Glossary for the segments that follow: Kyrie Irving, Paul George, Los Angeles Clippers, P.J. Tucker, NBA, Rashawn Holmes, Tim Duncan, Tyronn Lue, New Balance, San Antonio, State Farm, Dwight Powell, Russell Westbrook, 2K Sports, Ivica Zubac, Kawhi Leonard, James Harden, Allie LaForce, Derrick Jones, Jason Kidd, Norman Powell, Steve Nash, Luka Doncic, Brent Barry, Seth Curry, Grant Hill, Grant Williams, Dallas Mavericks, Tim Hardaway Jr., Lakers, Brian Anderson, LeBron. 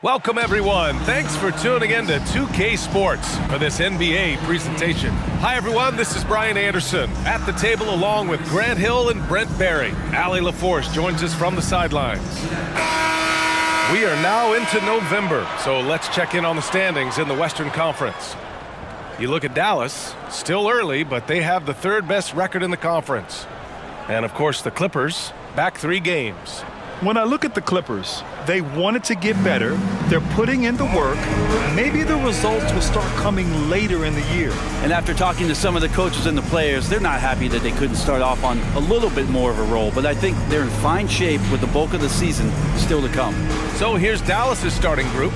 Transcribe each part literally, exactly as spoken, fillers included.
Welcome, everyone. Thanks for tuning in to two K Sports for this N B A presentation. Hi, everyone. This is Brian Anderson at the table along with Grant Hill and Brent Barry. Allie LaForce joins us from the sidelines. We are now into November, so let's check in on the standings in the Western Conference. You look at Dallas, still early, but they have the third best record in the conference. And, of course, the Clippers, back three games. When I look at the Clippers, they wanted to get better. They're putting in the work. Maybe the results will start coming later in the year. And after talking to some of the coaches and the players, they're not happy that they couldn't start off on a little bit more of a roll. But I think they're in fine shape with the bulk of the season still to come. So here's Dallas's starting group.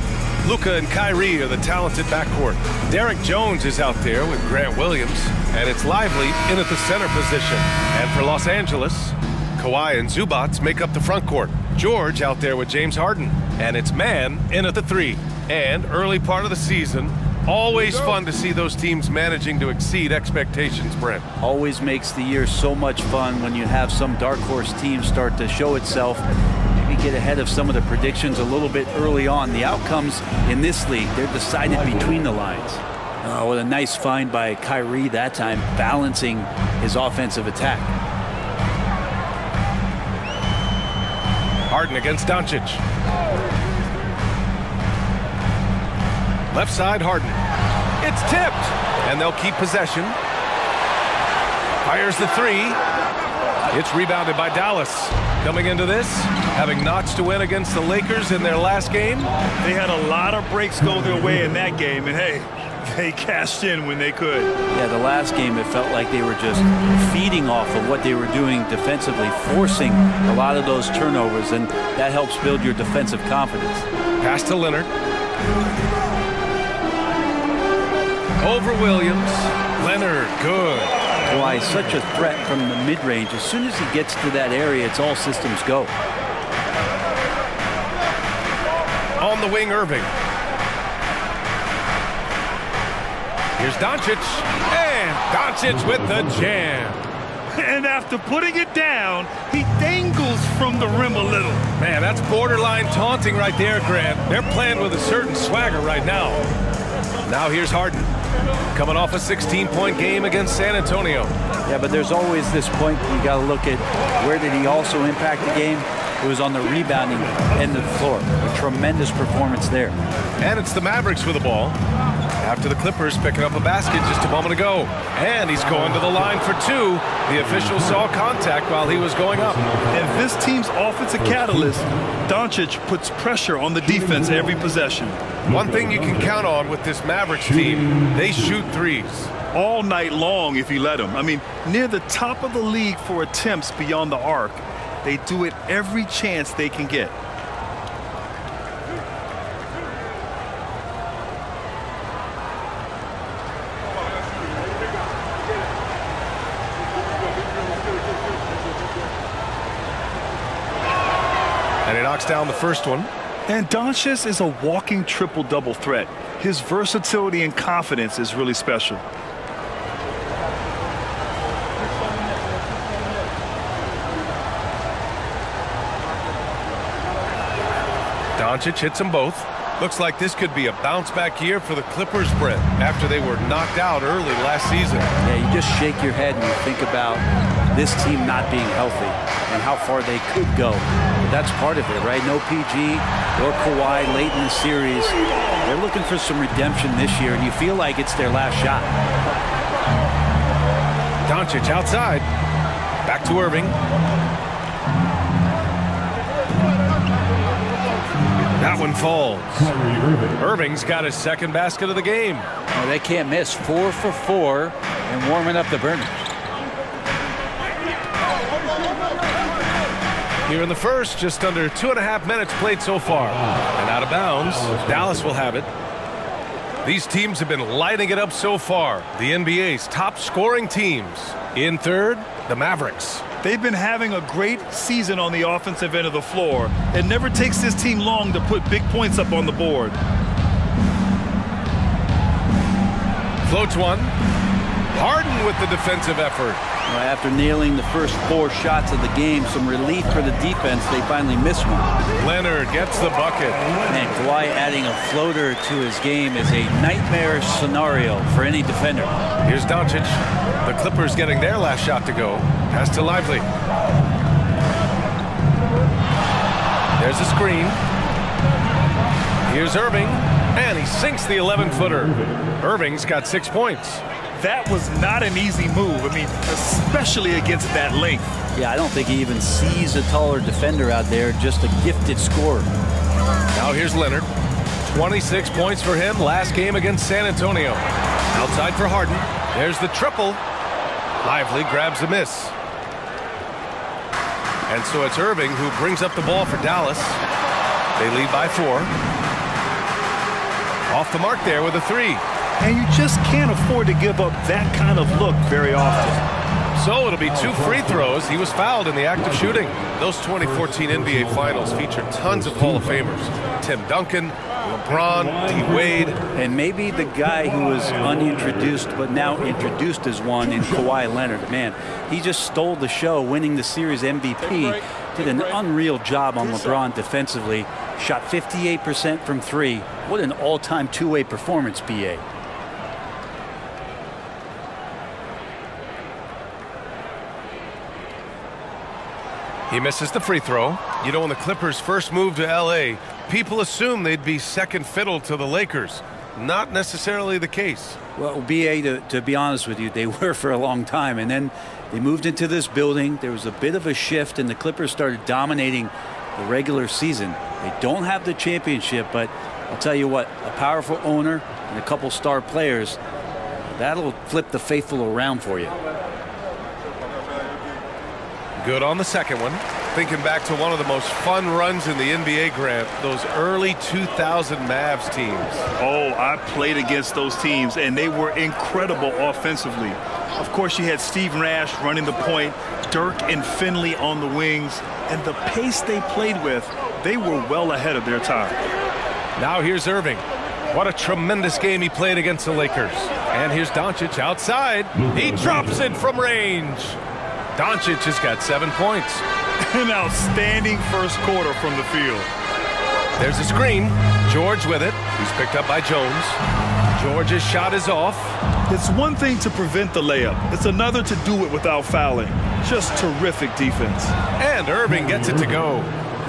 Luka and Kyrie are the talented backcourt. Derrick Jones is out there with Grant Williams. And it's lively in at the center position. And for Los Angeles, Kawhi and Zubac make up the front court. George out there with James Harden. And it's man in at the three. And early part of the season, always fun to see those teams managing to exceed expectations, Brent. Always makes the year so much fun when you have some dark horse team start to show itself. Maybe get ahead of some of the predictions a little bit early on. The outcomes in this league, they're decided between the lines. Oh, what a nice find by Kyrie that time, balancing his offensive attack. Harden against Doncic. Left side, Harden. It's tipped, and they'll keep possession. Fires the three. It's rebounded by Dallas. Coming into this, having notched to win against the Lakers in their last game. They had a lot of breaks go their way in that game, and hey, they cashed in when they could. Yeah, the last game, it felt like they were just feeding off of what they were doing defensively, forcing a lot of those turnovers, and that helps build your defensive confidence. Pass to Leonard. Over Williams. Leonard, good. Why, such a threat from the mid-range. As soon as he gets to that area, it's all systems go. On the wing, Irving. Here's Doncic, and Doncic with the jam. And after putting it down, he dangles from the rim a little. Man, that's borderline taunting right there, Grant. They're playing with a certain swagger right now. Now here's Harden, coming off a sixteen-point game against San Antonio. Yeah, but there's always this point you got to look at, where did he also impact the game? It was on the rebounding end of the floor. A tremendous performance there. And it's the Mavericks with the ball. After the Clippers picking up a basket just a moment ago. And he's going to the line for two. The official saw contact while he was going up. And this team's offensive catalyst, Doncic, puts pressure on the defense every possession. One thing you can count on with this Mavericks team, they shoot threes. All night long if you let them. I mean, near the top of the league for attempts beyond the arc. They do it every chance they can get. And he knocks down the first one. And Doncic is a walking triple-double threat. His versatility and confidence is really special. Doncic hits them both. Looks like this could be a bounce-back year for the Clippers, Brent, after they were knocked out early last season. Yeah, you just shake your head and you think about this team not being healthy and how far they could go. But that's part of it, right? No P G or Kawhi late in the series. They're looking for some redemption this year, and you feel like it's their last shot. Doncic outside. Back to Irving. That one falls. Irving's got his second basket of the game. Oh, they can't miss. Four for four and warming up the burners. Here in the first, just under two and a half minutes played so far. And out of bounds, Dallas will have it. These teams have been lighting it up so far. The N B A's top scoring teams. In third, the Mavericks. They've been having a great season on the offensive end of the floor. It never takes this team long to put big points up on the board. Floats one. Harden with the defensive effort. After nailing the first four shots of the game, some relief for the defense. They finally miss one. Leonard gets the bucket. And Kawhi adding a floater to his game is a nightmare scenario for any defender. Here's Doncic. The Clippers getting their last shot to go. Pass to Lively. There's a screen. Here's Irving. And he sinks the eleven-footer. Irving's got six points. That was not an easy move. I mean, especially against that length. Yeah, I don't think he even sees a taller defender out there, just a gifted scorer. Now here's Leonard. twenty-six points for him last game against San Antonio. Outside for Harden. There's the triple. Lively grabs a miss. And so it's Irving who brings up the ball for Dallas. They lead by four. Off the mark there with a three. And you just can't afford to give up that kind of look very often. So it'll be two free throws. He was fouled in the act of shooting. Those twenty fourteen N B A Finals featured tons of Hall of Famers. Tim Duncan, LeBron, D. Wade. And maybe the guy who was unintroduced but now introduced as one in Kawhi Leonard. Man, he just stole the show, winning the series M V P. Did an unreal job on LeBron defensively. Shot fifty-eight percent from three. What an all-time two-way performance, B A. He misses the free throw. You know, when the Clippers first moved to L A, people assumed they'd be second fiddle to the Lakers. Not necessarily the case. Well, B A, to, to be honest with you, they were for a long time. And then they moved into this building. There was a bit of a shift, and the Clippers started dominating the regular season. They don't have the championship, but I'll tell you what, a powerful owner and a couple star players, that'll flip the faithful around for you. Good on the second one. Thinking back to one of the most fun runs in the N B A, Grant, those early two thousand Mavs teams. Oh, I played against those teams, and they were incredible offensively. Of course, you had Steve Nash running the point, Dirk and Finley on the wings, and the pace they played with, they were well ahead of their time. Now here's Irving. What a tremendous game he played against the Lakers. And here's Doncic outside. He drops it from range. Doncic has got seven points. An outstanding first quarter from the field. There's a screen. George with it. He's picked up by Jones. George's shot is off. It's one thing to prevent the layup. It's another to do it without fouling. Just terrific defense. And Irving gets it to go.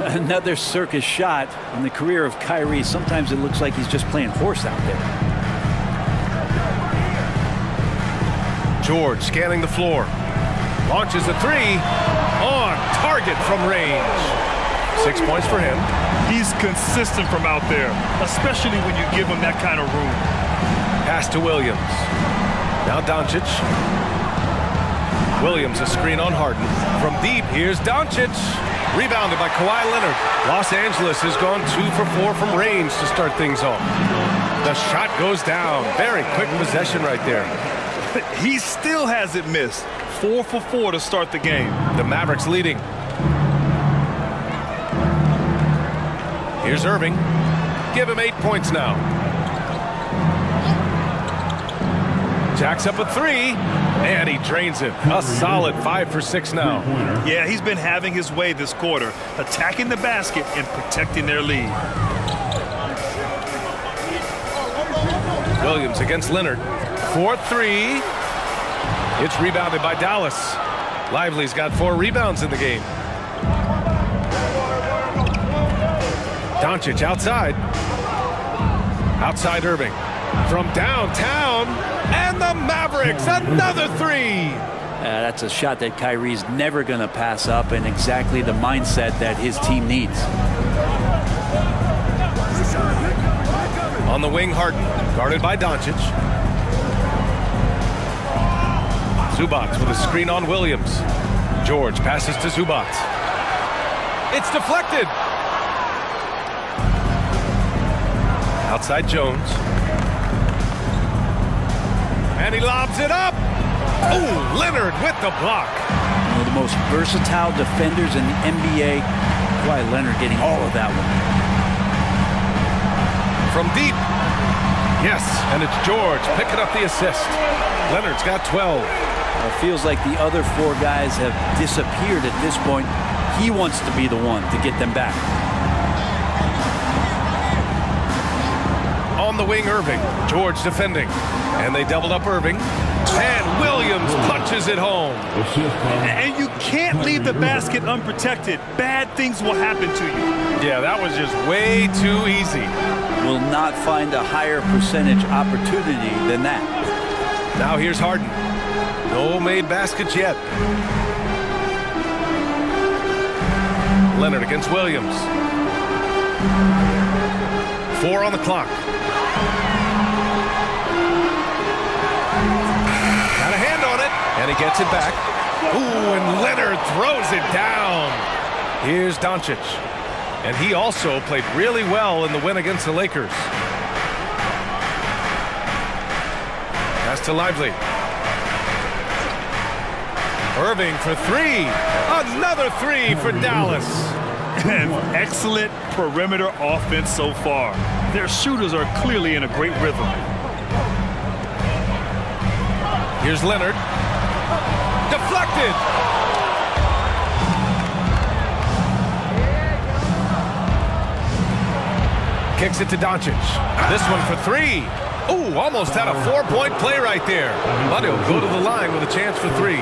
Another circus shot in the career of Kyrie. Sometimes it looks like he's just playing horse out there. George scanning the floor. Launches a three, on target from range. Six points for him. He's consistent from out there, especially when you give him that kind of room. Pass to Williams. Now Doncic. Williams a screen on Harden. From deep, here's Doncic. Rebounded by Kawhi Leonard. Los Angeles has gone two for four from range to start things off. The shot goes down. Very quick possession right there. But he still hasn't missed. Four for four to start the game. The Mavericks leading. Here's Irving. Give him eight points now. Jacks up a three, and he drains it. A solid five for six now. Yeah, he's been having his way this quarter, attacking the basket and protecting their lead. Williams against Leonard. four three. It's rebounded by Dallas. Lively's got four rebounds in the game. Doncic outside. Outside Irving. From downtown. And the Mavericks, another three. Uh, that's a shot that Kyrie's never going to pass up, and exactly the mindset that his team needs. On the wing, Harden. Guarded by Doncic. Zubac with a screen on Williams. George passes to Zubac. It's deflected. Outside Jones. And he lobs it up. Oh, Leonard with the block. One of the most versatile defenders in the N B A. Why Leonard getting all of that one. From deep. Yes, and it's George picking up the assist. Leonard's got twelve. It feels like the other four guys have disappeared at this point. He wants to be the one to get them back. On the wing, Irving. George defending. And they doubled up Irving. And Williams punches it home. And you can't leave the basket unprotected. Bad things will happen to you. Yeah, that was just way too easy. Will not find a higher percentage opportunity than that. Now here's Harden. No made baskets yet. Leonard against Williams. Four on the clock. Got a hand on it, and he gets it back. Ooh, and Leonard throws it down. Here's Doncic. And he also played really well in the win against the Lakers. Pass to Lively. Irving for three. Another three for Dallas. And excellent perimeter offense so far. Their shooters are clearly in a great rhythm. Here's Leonard. Deflected. Kicks it to Doncic. This one for three. Ooh, almost had a four-point play right there. But he'll go to the line with a chance for three.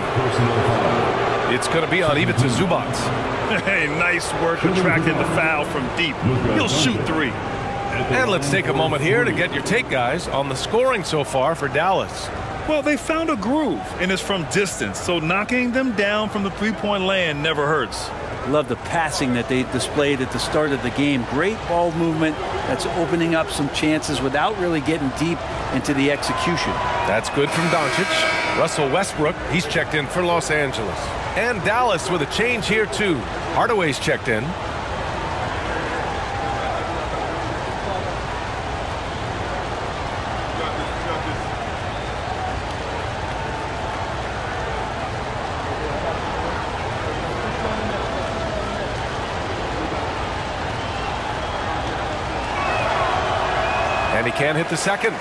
It's going to be on Ivica Zubac. Hey, nice work attracting the foul from deep. He'll shoot three. And let's take a moment here to get your take, guys, on the scoring so far for Dallas. Well, they found a groove, and it's from distance, so knocking them down from the three-point land never hurts. Love the passing that they displayed at the start of the game. Great ball movement that's opening up some chances without really getting deep into the execution. That's good from Doncic. Russell Westbrook, he's checked in for Los Angeles. And Dallas with a change here, too. Hardaway's checked in. And he can't hit the second.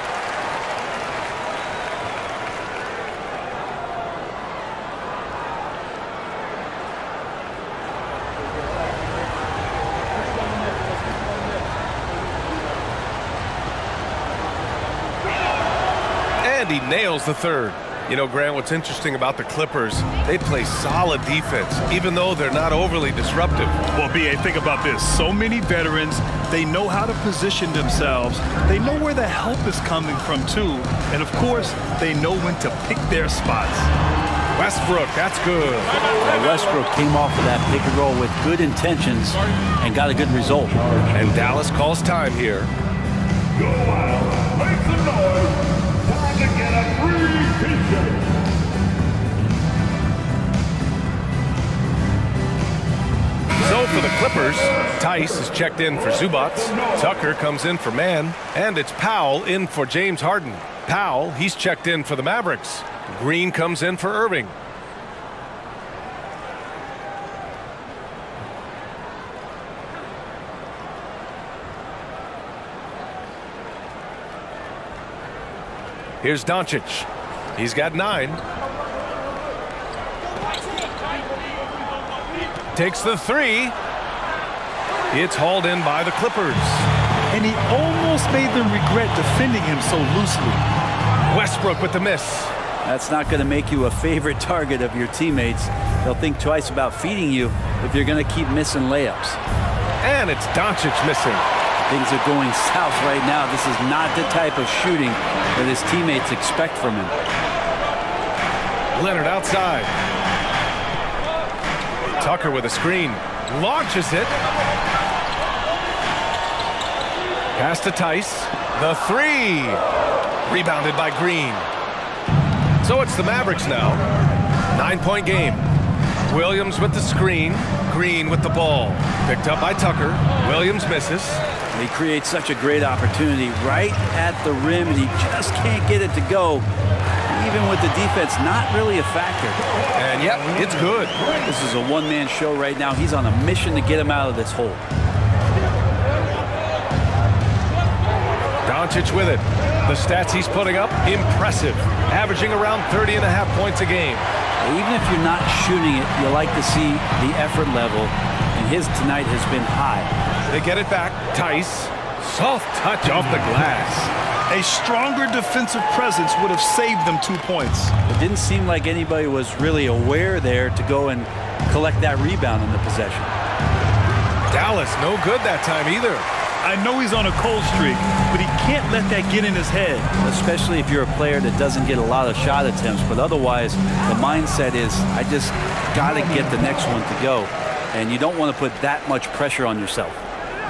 And he nails the third. You know, Grant, what's interesting about the Clippers, they play solid defense, even though they're not overly disruptive. Well, B A, think about this. So many veterans, they know how to position themselves. They know where the help is coming from, too. And, of course, they know when to pick their spots. Westbrook, that's good. Well, Westbrook came off of that pick and roll with good intentions and got a good result. And Dallas calls time here. Go wild. Make some noise. Time to get a three. So for the Clippers, Tice is checked in for Zubac. Tucker comes in for Mann. And it's Powell in for James Harden. Powell, he's checked in for the Mavericks. Green comes in for Irving. Here's Doncic. He's got nine. Takes the three. It's hauled in by the Clippers. And he almost made them regret defending him so loosely. Westbrook with the miss. That's not going to make you a favorite target of your teammates. They'll think twice about feeding you if you're going to keep missing layups. And it's Doncic missing. Things are going south right now. This is not the type of shooting that his teammates expect from him. Leonard outside. Tucker with a screen. Launches it. Pass to Tice. The three. Rebounded by Green. So it's the Mavericks now. Nine-point game. Williams with the screen. Green with the ball. Picked up by Tucker. Williams misses. He creates such a great opportunity right at the rim, and he just can't get it to go. Even with the defense, not really a factor. And, yep, it's good. This is a one-man show right now. He's on a mission to get him out of this hole. Doncic with it. The stats he's putting up, impressive. Averaging around thirty and a half points a game. Even if you're not shooting it, you like to see the effort level. And his tonight has been high. They get it back. Tice. Soft touch off the glass. A stronger defensive presence would have saved them two points. It didn't seem like anybody was really aware there to go and collect that rebound in the possession. Dallas, no good that time either. I know he's on a cold streak, but he can't let that get in his head. Especially if you're a player that doesn't get a lot of shot attempts, but otherwise the mindset is, I just gotta get the next one to go. And you don't want to put that much pressure on yourself.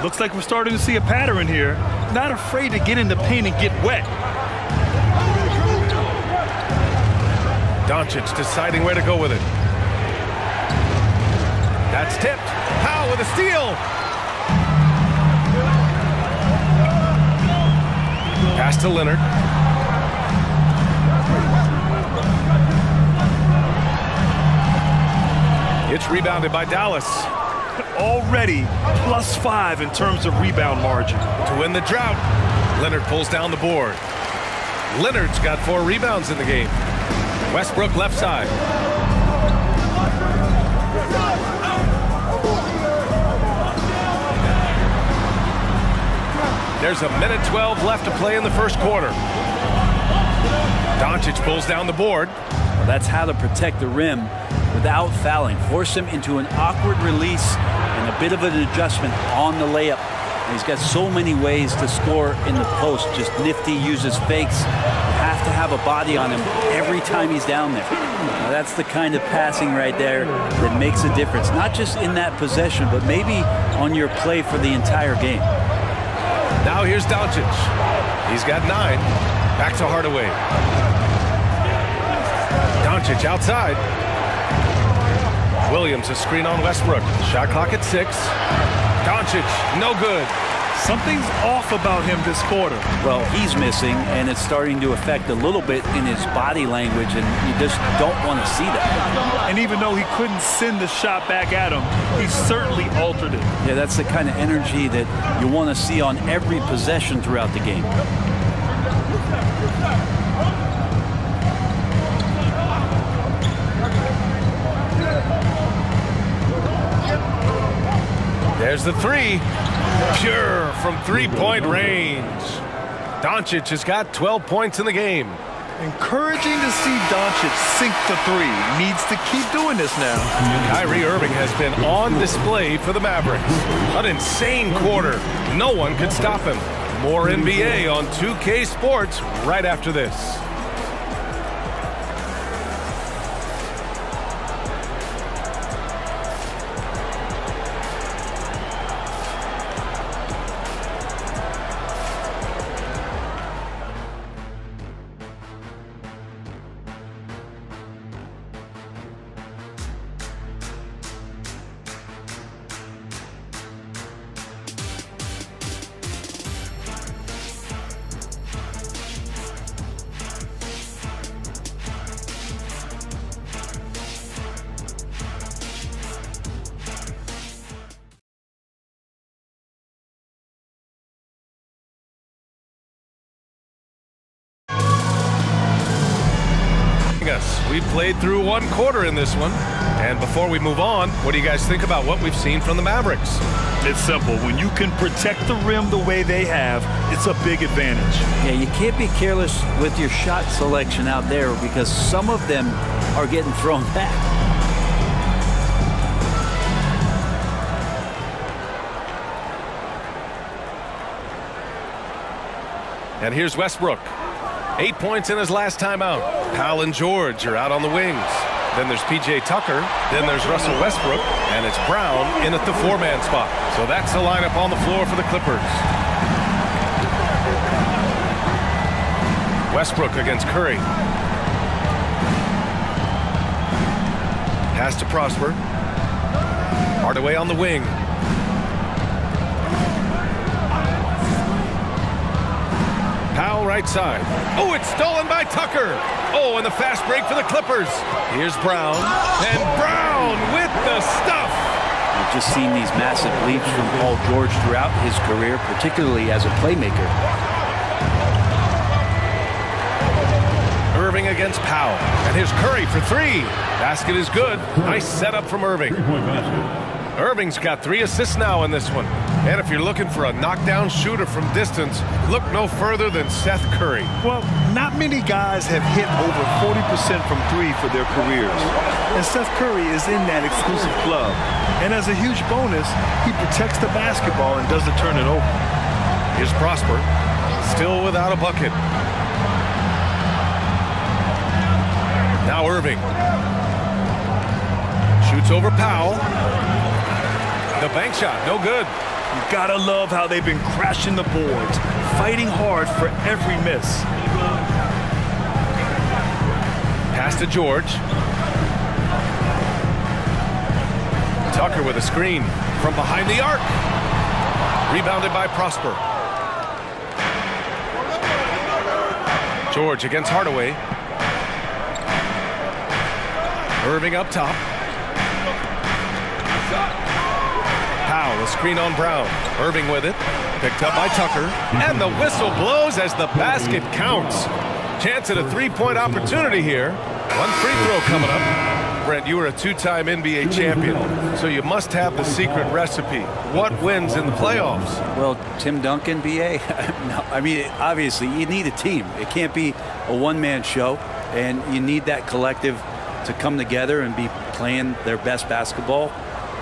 Looks like we're starting to see a pattern here. Not afraid to get in the paint and get wet. Doncic deciding where to go with it. That's tipped. Powell with a steal. Pass to Leonard. It's rebounded by Dallas. Already plus five in terms of rebound margin. To win the drought, Leonard pulls down the board. Leonard's got four rebounds in the game. Westbrook left side. There's a minute twelve left to play in the first quarter. Doncic pulls down the board. Well, that's how to protect the rim without fouling. Force him into an awkward release and a bit of an adjustment on the layup. And he's got so many ways to score in the post. Just nifty, uses fakes. You have to have a body on him every time he's down there. Now, that's the kind of passing right there that makes a difference. Not just in that possession, but maybe on your play for the entire game. Now here's Doncic. He's got nine. Back to Hardaway. Doncic outside. Williams a screen on Westbrook. Shot clock at six. Doncic, no good. Something's off about him this quarter. Well, he's missing, and it's starting to affect a little bit in his body language, and you just don't want to see that. And even though he couldn't send the shot back at him, he certainly altered it. Yeah, that's the kind of energy that you want to see on every possession throughout the game. There's the three. Pure from three-point range. Doncic has got twelve points in the game. Encouraging to see Doncic sink the three. Needs to keep doing this now. Kyrie Irving has been on display for the Mavericks. An insane quarter. No one could stop him. More N B A on two K Sports right after this. We played through one quarter in this one. And before we move on, what do you guys think about what we've seen from the Mavericks? It's simple. When you can protect the rim the way they have, it's a big advantage. Yeah, you can't be careless with your shot selection out there because some of them are getting thrown back. And here's Westbrook. Eight points in his last timeout. Powell and George are out on the wings. Then there's P J Tucker. Then there's Russell Westbrook. And it's Brown in at the four-man spot. So that's the lineup on the floor for the Clippers. Westbrook against Curry. Pass to Prosper. Hardaway on the wing. Powell right side. Oh, it's stolen by Tucker. Oh, and the fast break for the Clippers. Here's Brown. And Brown with the stuff. We've just seen these massive leaps from Paul George throughout his career, particularly as a playmaker. Irving against Powell. And here's Curry for three. Basket is good. Nice setup from Irving. Irving's got three assists now in this one. And if you're looking for a knockdown shooter from distance, look no further than Seth Curry. Well, not many guys have hit over forty percent from three for their careers. And Seth Curry is in that exclusive club. And as a huge bonus, he protects the basketball and doesn't turn it over. Here's Prosper, still without a bucket. Now Irving. Shoots over Powell. The bank shot, no good. You gotta love how they've been crashing the boards, fighting hard for every miss. Pass to George. Tucker with a screen from behind the arc. Rebounded by Prosper. George against Hardaway. Irving up top. Powell, a screen on Brown. Irving with it. Picked up by Tucker. And the whistle blows as the basket counts. Chance at a three-point opportunity here. One free throw coming up. Brent, you were a two-time N B A champion, so you must have the secret recipe. What wins in the playoffs? Well, Tim Duncan, B A No, I mean, obviously, you need a team. It can't be a one-man show, and you need that collective to come together and be playing their best basketball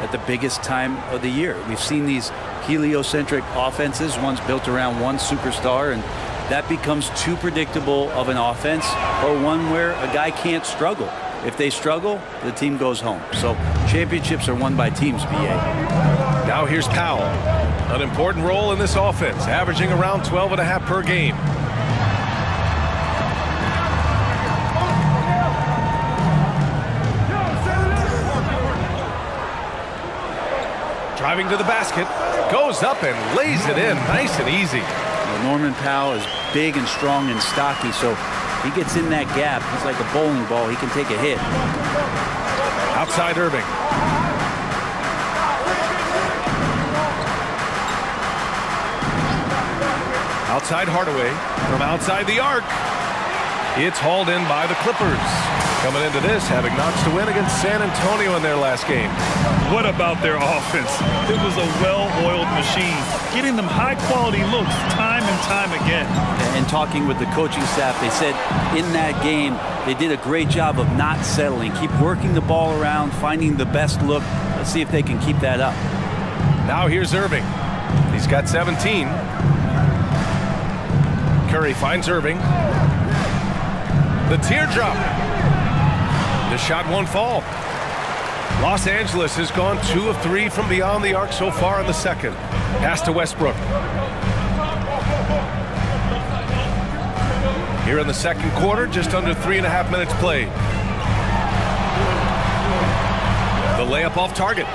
at the biggest time of the year. We've seen these heliocentric offenses, one's built around one superstar, and that becomes too predictable of an offense, or one where a guy can't struggle. If they struggle, the team goes home. So championships are won by teams, B A Now here's Powell. An important role in this offense, averaging around twelve and a half per game. Driving to the basket, goes up and lays it in, nice and easy. Well, Norman Powell is big and strong and stocky, so he gets in that gap. He's like a bowling ball. He can take a hit. Outside Irving. Outside Hardaway from outside the arc. It's hauled in by the Clippers. Coming into this, having notched a win against San Antonio in their last game. What about their offense? It was a well-oiled machine, getting them high-quality looks time and time again. And talking with the coaching staff, they said in that game, they did a great job of not settling. Keep working the ball around, finding the best look. Let's see if they can keep that up. Now here's Irving. He's got seventeen. Curry finds Irving. The teardrop. The shot won't fall. Los Angeles has gone two of three from beyond the arc so far in the second. Pass to Westbrook. Here in the second quarter, just under three and a half minutes played. The layup off target.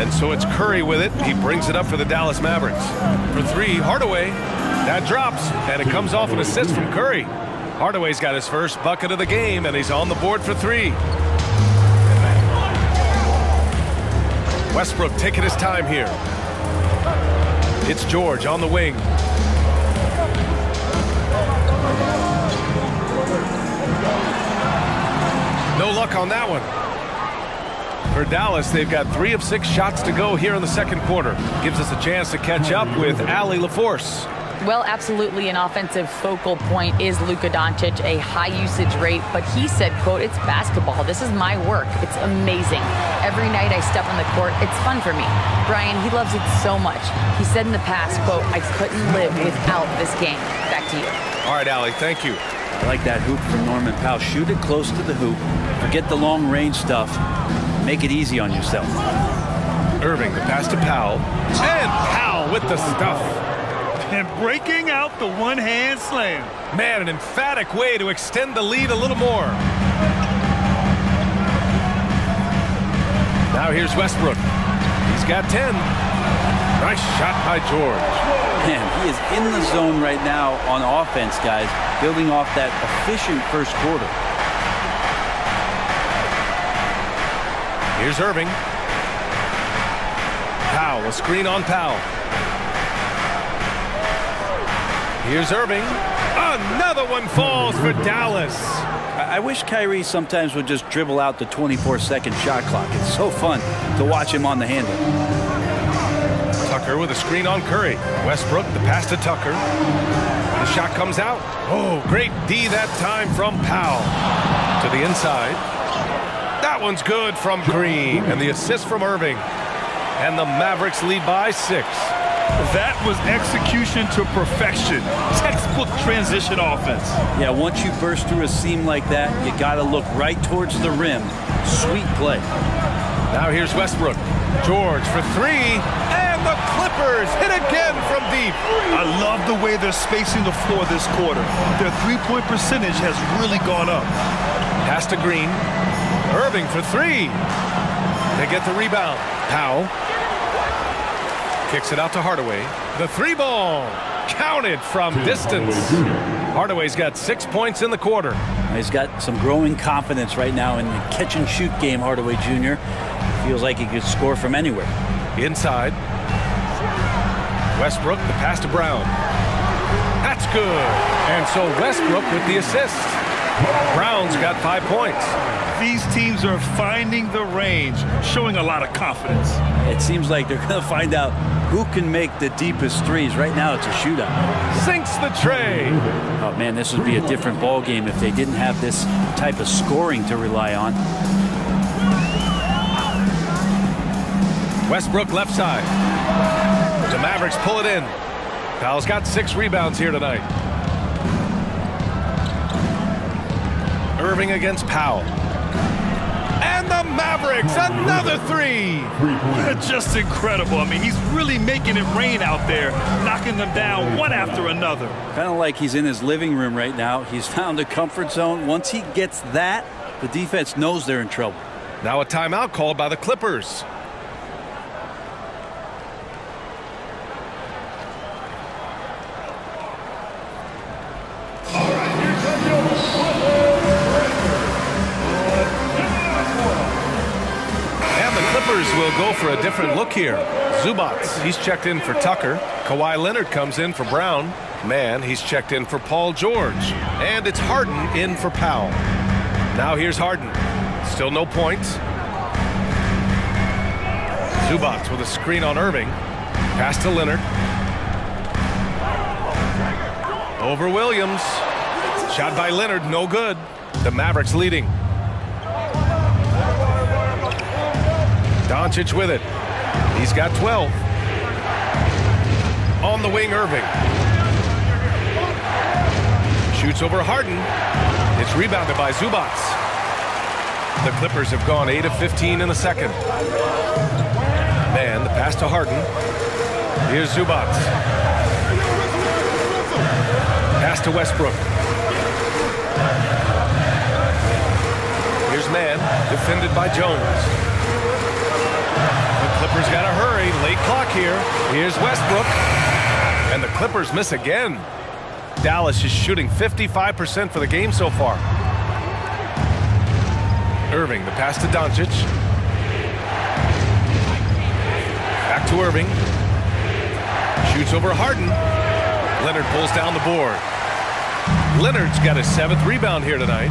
And so it's Curry with it. He brings it up for the Dallas Mavericks. For three, Hardaway. That drops, and it comes off an assist from Curry. Hardaway's got his first bucket of the game, and he's on the board for three. Westbrook taking his time here. It's George on the wing. No luck on that one. For Dallas, they've got three of six shots to go here in the second quarter. Gives us a chance to catch up with Allie LaForce. Well, absolutely an offensive focal point is Luka Doncic, a high usage rate, but he said, quote, it's basketball. This is my work. It's amazing. Every night I step on the court, it's fun for me. Brian, he loves it so much. He said in the past, quote, I couldn't live without this game. Back to you. All right, Allie, thank you. I like that hoop from Norman Powell. Shoot it close to the hoop. Forget the long range stuff. Make it easy on yourself. Irving, the pass to Powell. And Powell with the stuff. And breaking out the one-hand slam. Man, an emphatic way to extend the lead a little more. Now here's Westbrook. He's got ten. Nice shot by George. Man, he is in the zone right now on offense, guys, building off that efficient first quarter. Here's Irving. Powell, a screen on Powell. Here's Irving. Another one falls for Dallas. I wish Kyrie sometimes would just dribble out the twenty-four second shot clock. It's so fun to watch him on the handle. Tucker with a screen on Curry. Westbrook, the pass to Tucker. The shot comes out. Oh, great D that time from Powell. To the inside. That one's good from Green. And the assist from Irving. And the Mavericks lead by six. That was execution to perfection. Textbook transition offense. Yeah, once you burst through a seam like that, you got to look right towards the rim. Sweet play. Now here's Westbrook. George for three. And the Clippers hit again from deep. I love the way they're spacing the floor this quarter. Their three-point percentage has really gone up. Pass to Green. Irving for three. They get the rebound. Powell. Kicks it out to Hardaway. The three ball counted from distance. Hardaway's got six points in the quarter. He's got some growing confidence right now in the catch and shoot game. Hardaway Junior feels like he could score from anywhere. Inside. Westbrook, the pass to Brown. That's good. And so Westbrook with the assist. Brown's got five points. These teams are finding the range, showing a lot of confidence. It seems like they're going to find out who can make the deepest threes. Right now, it's a shootout. Sinks the tray. Oh, man, this would be a different ball game if they didn't have this type of scoring to rely on. Westbrook left side. The Mavericks pull it in. Powell's got six rebounds here tonight. Irving against Powell. And the Mavericks, another three. Just incredible. I mean, he's really making it rain out there, knocking them down one after another. Kind of like he's in his living room right now. He's found a comfort zone. Once he gets that, the defense knows they're in trouble. Now a timeout called by the Clippers. Go for a different look here. Zubac, he's checked in for Tucker. Kawhi Leonard comes in for Brown. Man, he's checked in for Paul George. And it's Harden in for Powell. Now here's Harden. Still no points. Zubac with a screen on Irving. Pass to Leonard. Over Williams. Shot by Leonard, no good. The Mavericks leading. Doncic with it. He's got twelve. On the wing, Irving. Shoots over Harden. It's rebounded by Zubac. The Clippers have gone eight of fifteen in the second. Man, the pass to Harden. Here's Zubac. Pass to Westbrook. Here's Mann, defended by Jones. Clippers got to hurry. Late clock here. Here's Westbrook. And the Clippers miss again. Dallas is shooting fifty-five percent for the game so far. Irving, the pass to Doncic. Back to Irving. Shoots over Harden. Leonard pulls down the board. Leonard's got his seventh rebound here tonight.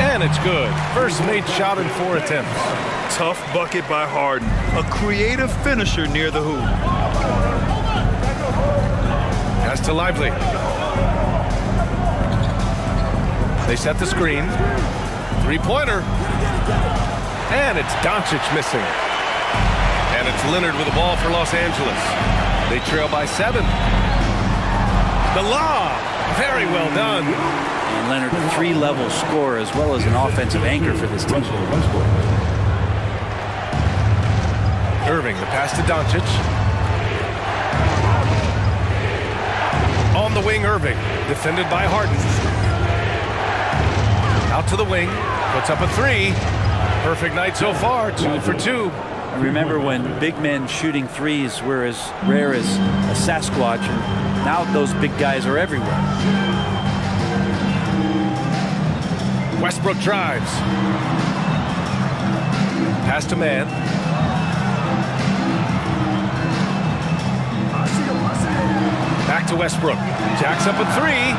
And it's good. First made shot in four attempts. Tough bucket by Harden. A creative finisher near the hoop. Pass to Lively. They set the screen. Three-pointer. And it's Doncic missing. And it's Leonard with the ball for Los Angeles. They trail by seven. The lob. Very well done. And Leonard, a three-level scorer as well as an offensive anchor for this team. Irving, the pass to Doncic. On the wing, Irving, defended by Harden. Out to the wing, puts up a three. Perfect night so far, two for two. Remember when big men shooting threes were as rare as a Sasquatch, and now those big guys are everywhere. Westbrook drives. Pass to Mann. Westbrook. Jacks up a three.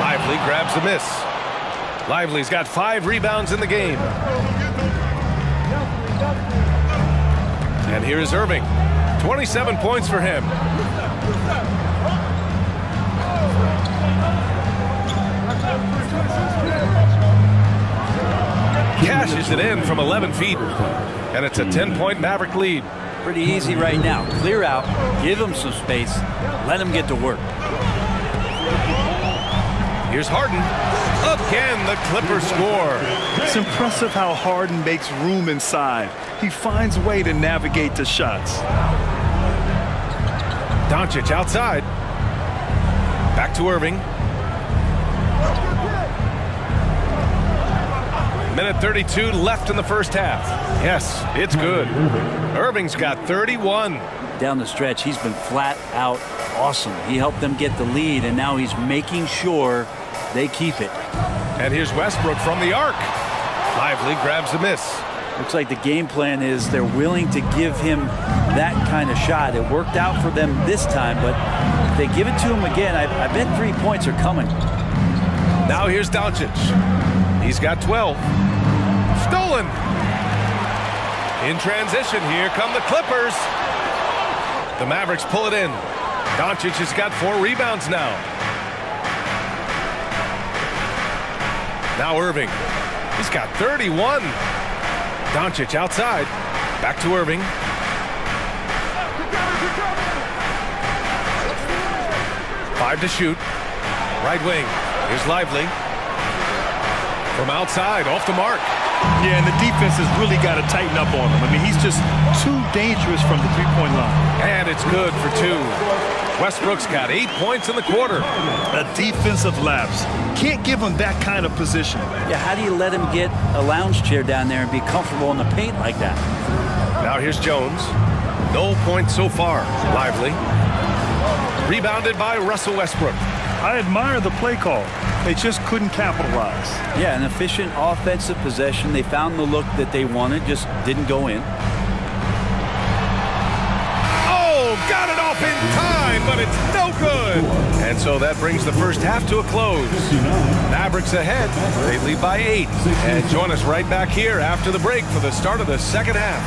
Lively grabs a miss. Lively's got five rebounds in the game. And here is Irving. twenty-seven points for him. Cashes it in from eleven feet. And it's a ten-point Maverick lead. Pretty easy right now. Clear out, give him some space, let him get to work. Here's Harden. Again, the Clippers score. It's impressive how Harden makes room inside. He finds a way to navigate the shots. Doncic outside. Back to Irving. Minute thirty-two left in the first half. Yes, it's good. Irving's got thirty-one. Down the stretch, he's been flat out awesome. He helped them get the lead, and now he's making sure they keep it. And here's Westbrook from the arc. Lively grabs the miss. Looks like the game plan is they're willing to give him that kind of shot. It worked out for them this time, but if they give it to him again, I, I bet three points are coming. Now here's Doncic. He's got twelve. Stolen. In transition, here come the Clippers. The Mavericks pull it in. Doncic has got four rebounds now. Now Irving. He's got thirty-one. Doncic outside. Back to Irving. Five to shoot. Right wing. Here's Lively. From outside, off the mark. Yeah, and the defense has really got to tighten up on him. I mean, he's just too dangerous from the three-point line. And it's good for two. Westbrook's got eight points in the quarter. A defensive lapse. Can't give him that kind of position. Yeah, how do you let him get a lounge chair down there and be comfortable in the paint like that? Now here's Jones. No points so far. Lively. Rebounded by Russell Westbrook. I admire the play call. They just couldn't capitalize. Yeah, an efficient offensive possession. They found the look that they wanted, just didn't go in. Oh, got it off in time, but it's no good. And so that brings the first half to a close. Mavericks ahead. They lead by eight. And join us right back here after the break for the start of the second half.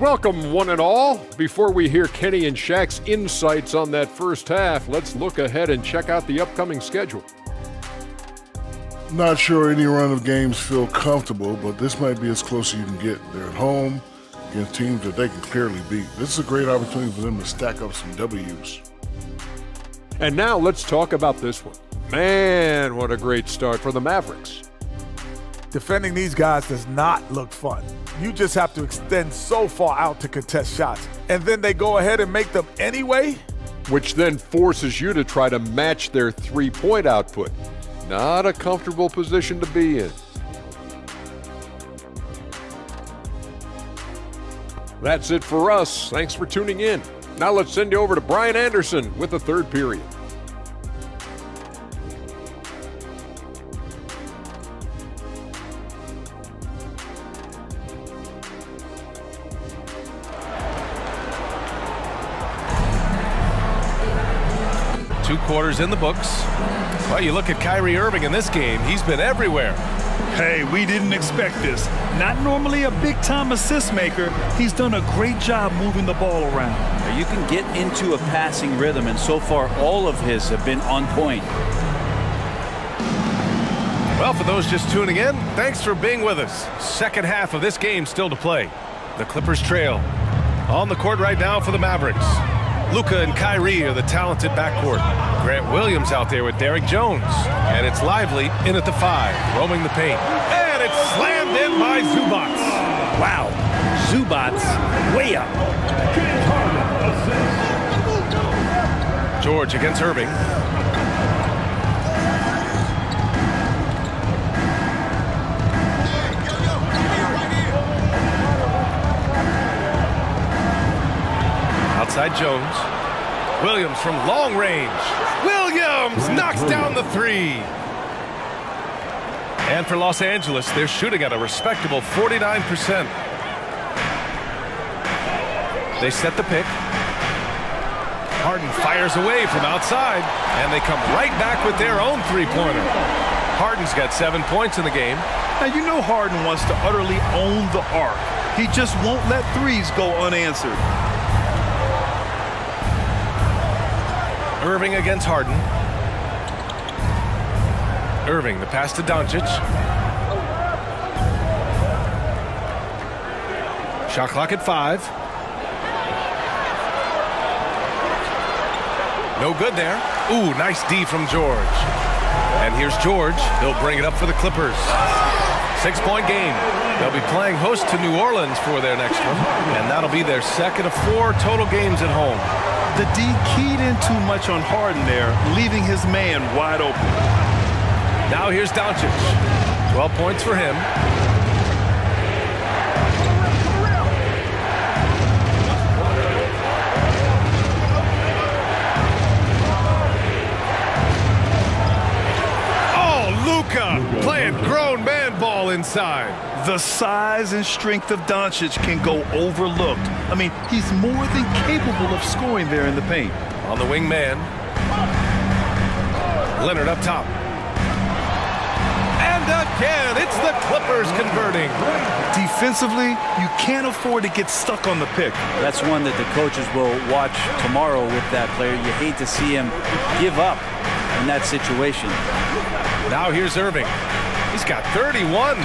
Welcome, one and all. Before we hear Kenny and Shaq's insights on that first half, let's look ahead and check out the upcoming schedule. Not sure any run of games feel comfortable, but this might be as close as you can get. They're at home against teams that they can clearly beat. This is a great opportunity for them to stack up some W's. And now let's talk about this one. Man, what a great start for the Mavericks. Defending these guys does not look fun. You just have to extend so far out to contest shots, and then they go ahead and make them anyway? Which then forces you to try to match their three-point output. Not a comfortable position to be in. That's it for us. Thanks for tuning in. Now let's send you over to Brian Anderson with the third period. Two quarters in the books. Well, you look at Kyrie Irving in this game. He's been everywhere. Hey, we didn't expect this. Not normally a big-time assist maker. He's done a great job moving the ball around. You can get into a passing rhythm, and so far all of his have been on point. Well, for those just tuning in, thanks for being with us. Second half of this game still to play. The Clippers trail. On the court right now for the Mavericks. Luka and Kyrie are the talented backcourt. Grant Williams out there with Derrick Jones. And it's Lively in at the five, roaming the paint. And it's slammed in by Zubac. Wow, Zubac's way up. George against Irving. Jones. Williams from long range. Williams knocks down the three. And for Los Angeles, they're shooting at a respectable forty-nine percent. They set the pick. Harden fires away from outside, and they come right back with their own three-pointer. Harden's got seven points in the game. Now, you know Harden wants to utterly own the arc. He just won't let threes go unanswered. Irving against Harden. Irving, the pass to Doncic. Shot clock at five. No good there. Ooh, nice D from George. And here's George. He'll bring it up for the Clippers. Six-point game. They'll be playing host to New Orleans for their next one. And that'll be their second of four total games at home. The D keyed in too much on Harden there, leaving his man wide open. Now here's Doncic. twelve points for him. Playing grown man ball inside. The size and strength of Doncic can go overlooked. I mean, he's more than capable of scoring there in the paint. On the wing man. Leonard up top. And again, it's the Clippers converting. Defensively, you can't afford to get stuck on the pick. That's one that the coaches will watch tomorrow with that player. You hate to see him give up in that situation. Now here's Irving. He's got thirty-one.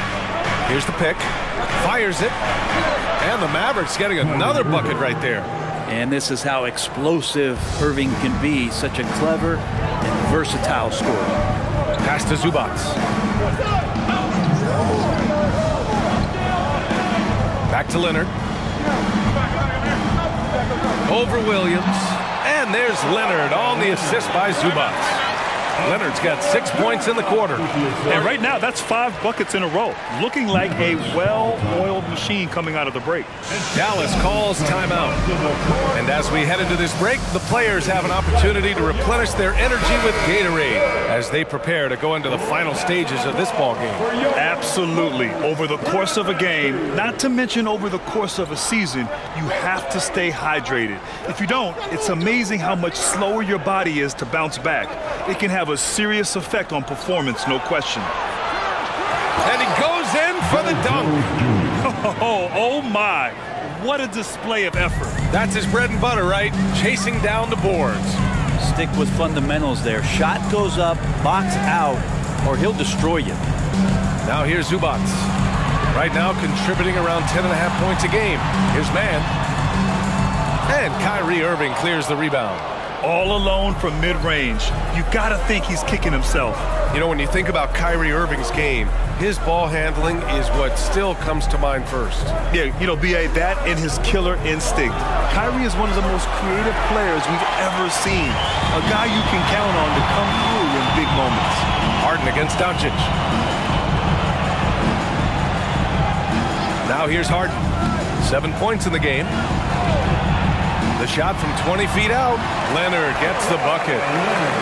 Here's the pick. Fires it. And the Mavericks getting another bucket right there. And this is how explosive Irving can be. Such a clever and versatile scorer. Pass to Zubac. Back to Leonard. Over Williams. And there's Leonard on the assist by Zubac. Leonard's got six points in the quarter. And right now, that's five buckets in a row. Looking like a well-oiled machine coming out of the break. Dallas calls timeout. And as we head into this break, the players have an opportunity to replenish their energy with Gatorade as they prepare to go into the final stages of this ball game. Absolutely. Over the course of a game, not to mention over the course of a season, you have to stay hydrated. If you don't, it's amazing how much slower your body is to bounce back. It can have a serious effect on performance, no question. And he goes in for the dunk. Oh, oh my. What a display of effort. That's his bread and butter, right? Chasing down the boards. Stick with fundamentals there. Shot goes up, box out, or he'll destroy you. Now here's Zubac. Right now contributing around ten and a half points a game. Here's man. And Kyrie Irving clears the rebound. All alone from mid-range. You gotta think he's kicking himself. You know, when you think about Kyrie Irving's game, his ball handling is what still comes to mind first. Yeah, you know, B A, that and his killer instinct. Kyrie is one of the most creative players we've ever seen. A guy you can count on to come through in big moments. Harden against Doncic. Now here's Harden. Seven points in the game. The shot from twenty feet out. Leonard gets the bucket.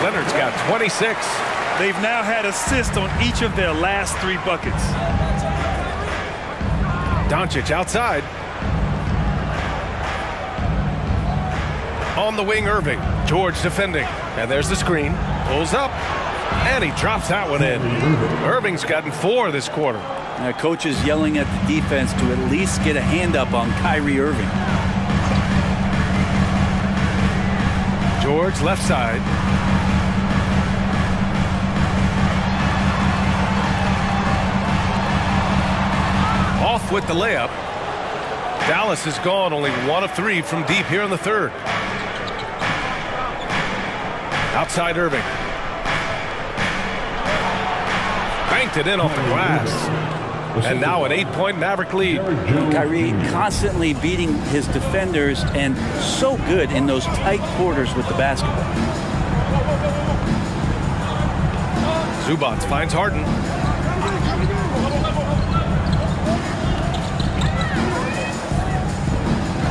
Leonard's got twenty-six. They've now had assists on each of their last three buckets. Doncic outside. On the wing, Irving. George defending. And there's the screen. Pulls up. And he drops that one in. Irving's gotten four this quarter. Now, coach is yelling at the defense to at least get a hand up on Kyrie Irving. George left side. Off with the layup. Dallas has gone only one of three from deep here in the third. Outside Irving. Banked it in off the glass. And now an eight-point Maverick lead. Kyrie constantly beating his defenders and so good in those tight quarters with the basketball. Zubac finds Harden.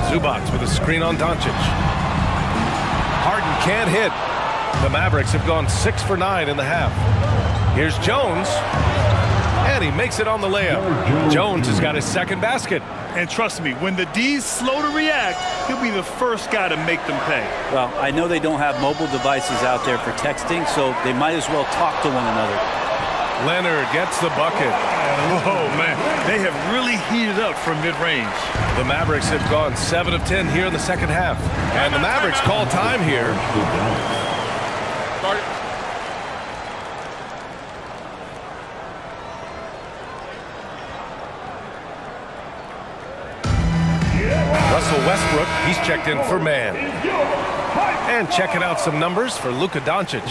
Zubac with a screen on Doncic. Harden can't hit. The Mavericks have gone six for nine in the half. Here's Jones. And he makes it on the layup. Jones has got his second basket. And trust me, when the D's slow to react, he'll be the first guy to make them pay. Well, I know they don't have mobile devices out there for texting, so they might as well talk to one another. Leonard gets the bucket. Oh, man. They have really heated up from mid-range. The Mavericks have gone seven of ten here in the second half. And the Mavericks call time here. Russell Westbrook, he's checked in for man. And checking out some numbers for Luka Doncic.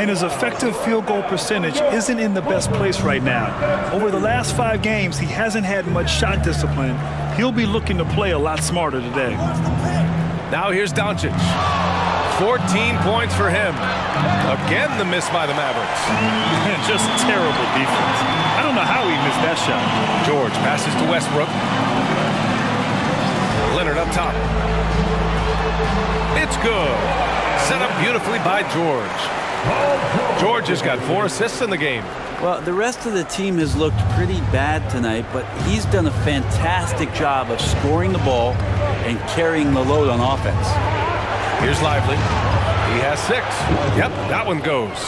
And his effective field goal percentage isn't in the best place right now. Over the last five games, he hasn't had much shot discipline. He'll be looking to play a lot smarter today. Now here's Doncic. fourteen points for him. Again, the miss by the Mavericks. Man, just terrible defense. I don't know how he missed that shot. George passes to Westbrook. Leonard up top. It's good. Set up beautifully by George. George has got four assists in the game. Well, the rest of the team has looked pretty bad tonight, but he's done a fantastic job of scoring the ball and carrying the load on offense. Here's Lively. He has six. Yep, that one goes.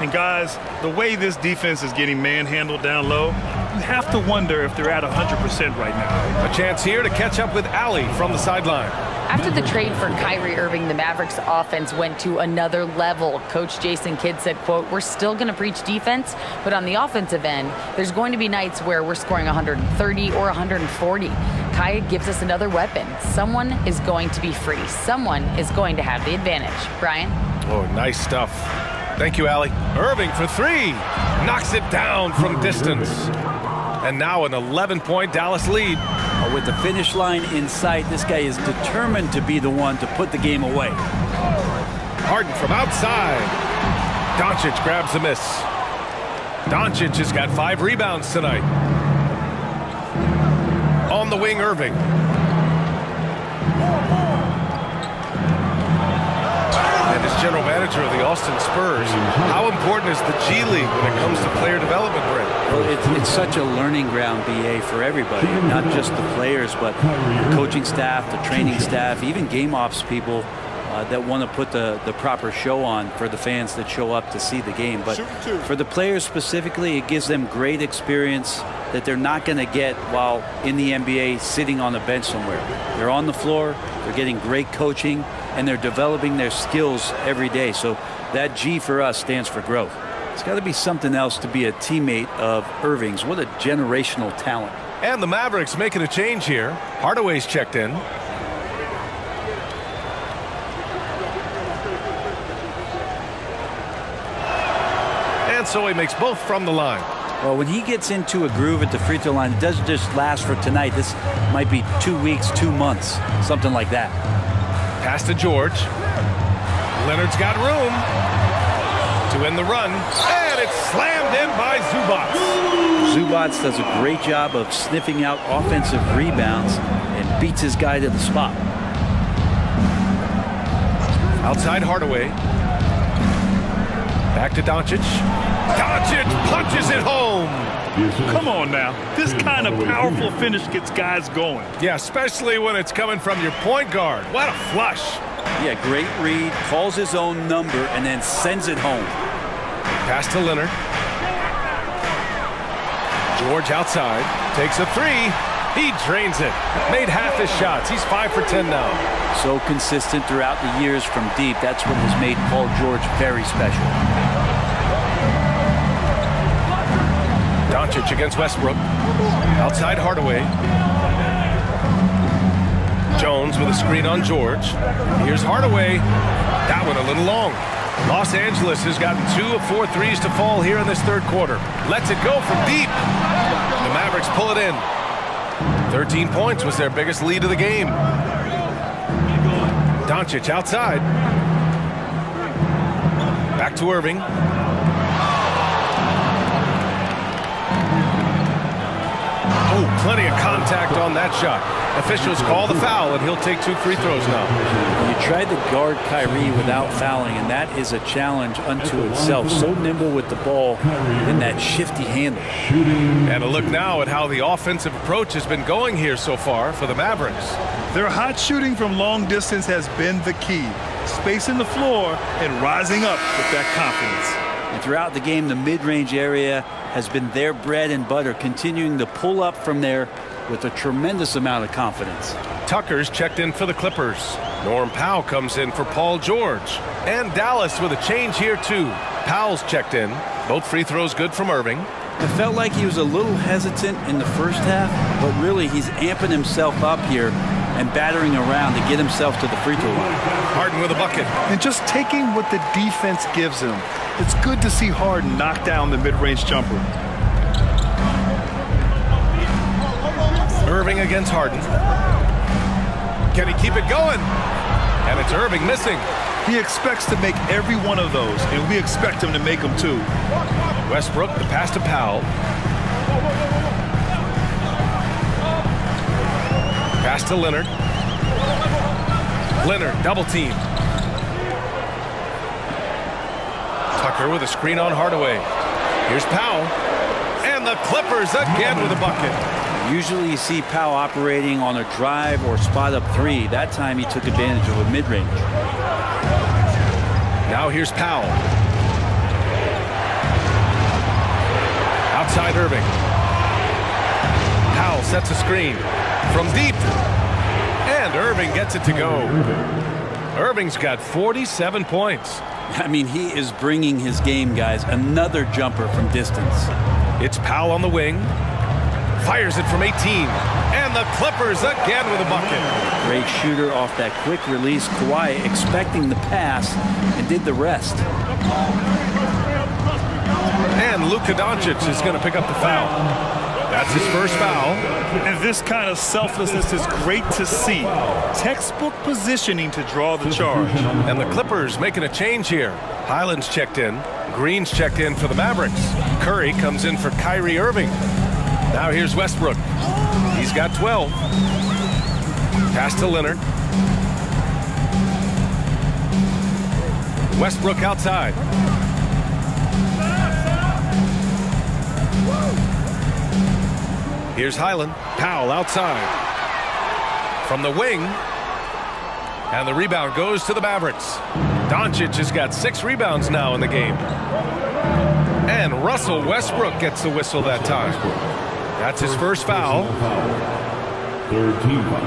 And guys, the way this defense is getting manhandled down low, you have to wonder if they're at one hundred percent right now. A chance here to catch up with Allie from the sideline. After the trade for Kyrie Irving, the Mavericks offense went to another level. Coach Jason Kidd said, quote, we're still going to preach defense, but on the offensive end, there's going to be nights where we're scoring one hundred thirty or one hundred forty. Kaya gives us another weapon. Someone is going to be free. Someone is going to have the advantage. Brian? Oh, nice stuff. Thank you, Allie. Irving for three. Knocks it down from distance. And now an eleven point Dallas lead. With the finish line in sight, this guy is determined to be the one to put the game away. Harden from outside. Doncic grabs the miss. Doncic has got five rebounds tonight. On the wing, Irving. And as general manager of the Austin Spurs, how important is the G League when it comes to player development, Brent? Well, it's, it's such a learning ground, B A, for everybody, not just the players, but the coaching staff, the training staff, even game ops people uh, that want to put the, the proper show on for the fans that show up to see the game. But for the players specifically, it gives them great experience that they're not going to get while in the N B A sitting on a bench somewhere. They're on the floor, they're getting great coaching, and they're developing their skills every day. So that G for us stands for growth. It's got to be something else to be a teammate of Irving's. What a generational talent. And the Mavericks making a change here. Hardaway's checked in. And so he makes both from the line. Well, when he gets into a groove at the free throw line, it doesn't just last for tonight. This might be two weeks, two months, something like that. Pass to George. Leonard's got room to end the run, and it's slammed in by Zubac. Zubac does a great job of sniffing out offensive rebounds and beats his guy to the spot. Outside Hardaway. Back to Doncic. Doncic punches it home. Come on now. This kind of powerful finish gets guys going. Yeah, especially when it's coming from your point guard. What a flush. Yeah, great read. Calls his own number and then sends it home. Pass to Leonard. George outside. Takes a three. He drains it. Made half his shots. He's five for ten now. So consistent throughout the years from deep. That's what has made Paul George very special. Doncic against Westbrook. Outside Hardaway. Jones with a screen on George. Here's Hardaway. That one a little long. Los Angeles has gotten two of four threes to fall here in this third quarter. Lets it go from deep. The Mavericks pull it in. thirteen points was their biggest lead of the game. Doncic outside. Back to Irving. Oh, plenty of contact on that shot. Officials call the foul, and he'll take two free throws now. You tried to guard Kyrie without fouling, and that is a challenge unto itself. So nimble with the ball and that shifty handle. And a look now at how the offensive approach has been going here so far for the Mavericks. Their hot shooting from long distance has been the key. Spacing the floor and rising up with that confidence. And throughout the game, the mid-range area has been their bread and butter, continuing to pull up from there with a tremendous amount of confidence. Tucker's checked in for the Clippers. Norm Powell comes in for Paul George. And Dallas with a change here too. Powell's checked in. Both free throws good from Irving. It felt like he was a little hesitant in the first half, but really he's amping himself up here and battering around to get himself to the free throw line. Harden with a bucket. And just taking what the defense gives him. It's good to see Harden knock down the mid-range jumper. Irving against Harden. Can he keep it going? And it's Irving missing. He expects to make every one of those, and we expect him to make them too. Westbrook, the pass to Powell. Pass to Leonard. Leonard, double team. Tucker with a screen on Hardaway. Here's Powell. And the Clippers again with a bucket. Usually you see Powell operating on a drive or spot-up three. That time he took advantage of a mid-range. Now here's Powell. Outside Irving. Powell sets a screen from deep. And Irving gets it to go. Irving's got forty-seven points. I mean, he is bringing his game, guys. Another jumper from distance. It's Powell on the wing. Fires it from eighteen, and the Clippers again with a bucket. Great shooter off that quick release. Kawhi expecting the pass and did the rest. And Luka Doncic is going to pick up the foul. That's his first foul. And this kind of selflessness is great to see. Textbook positioning to draw the charge. And the Clippers making a change here. Highland's checked in. Green's checked in for the Mavericks. Curry comes in for Kyrie Irving. Now here's Westbrook. He's got twelve. Pass to Leonard. Westbrook outside. Here's Highland. Powell outside. From the wing. And the rebound goes to the Mavericks. Doncic has got six rebounds now in the game. And Russell Westbrook gets the whistle that time. That's his first foul. Third team foul.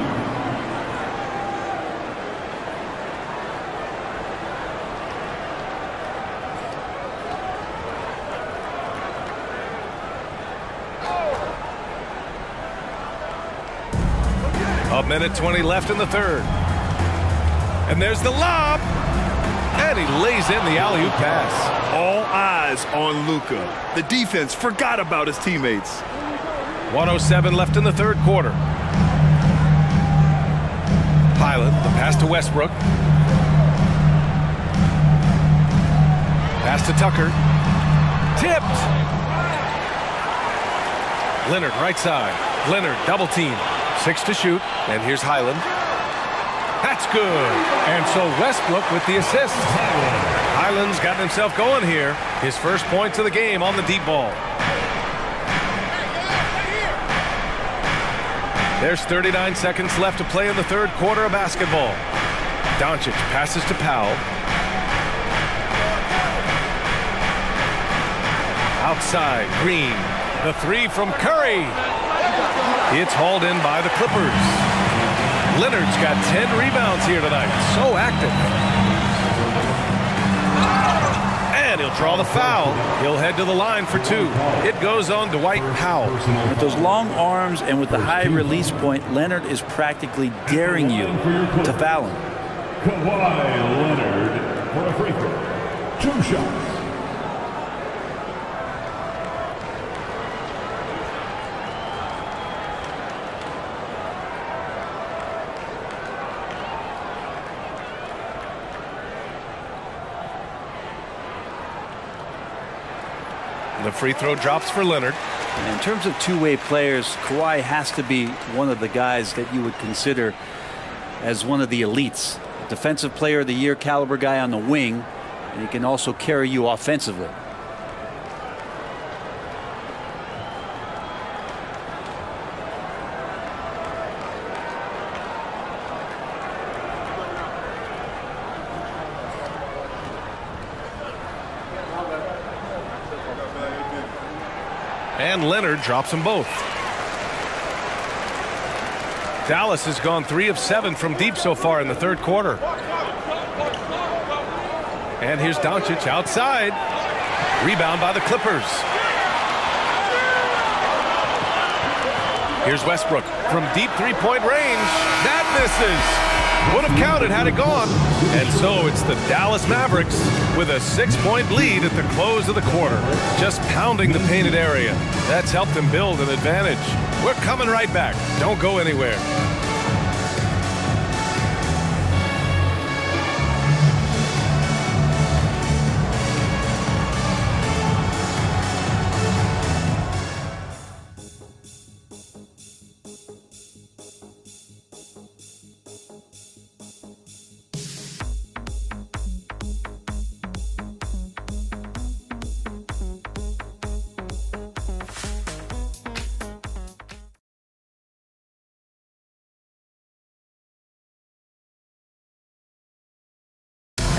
A minute twenty left in the third. And there's the lob. And he lays in the alley-oop pass. All eyes on Luka. The defense forgot about his teammates. one oh seven left in the third quarter. Highland, the pass to Westbrook. Pass to Tucker. Tipped. Leonard, right side. Leonard, double team. Six to shoot. And here's Highland. That's good. And so Westbrook with the assist. Highland's gotten himself going here. His first points of the game on the deep ball. There's thirty-nine seconds left to play in the third quarter of basketball. Doncic passes to Powell. Outside, Green. The three from Curry. It's hauled in by the Clippers. Leonard's got ten rebounds here tonight. So active. And he'll draw the foul. He'll head to the line for two. It goes on Dwight Powell. With those long arms and with the high release point, Leonard is practically daring you to foul him. Kawhi Leonard for a free throw. Two shots. The free throw drops for Leonard. And in terms of two-way players, Kawhi has to be one of the guys that you would consider as one of the elites. Defensive player of the year caliber guy on the wing, and he can also carry you offensively. And Leonard drops them both. Dallas has gone three of seven from deep so far in the third quarter. And here's Doncic outside. Rebound by the Clippers. Here's Westbrook from deep three-point range. That misses. Would have counted had it gone. And so it's the Dallas Mavericks with a six-point lead at the close of the quarter. Just pounding the painted area. That's helped them build an advantage. We're coming right back. Don't go anywhere.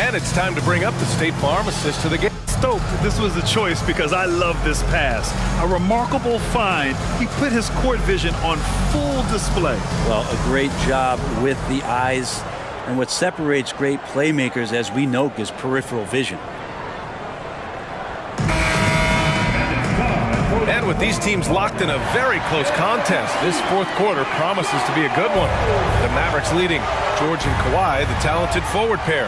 And it's time to bring up the State Farm assist to the game. Stoked this was the choice because I love this pass. A remarkable find. He put his court vision on full display. Well, a great job with the eyes. And what separates great playmakers, as we know, is peripheral vision. And with these teams locked in a very close contest, this fourth quarter promises to be a good one. The Mavericks leading. George and Kawhi, the talented forward pair.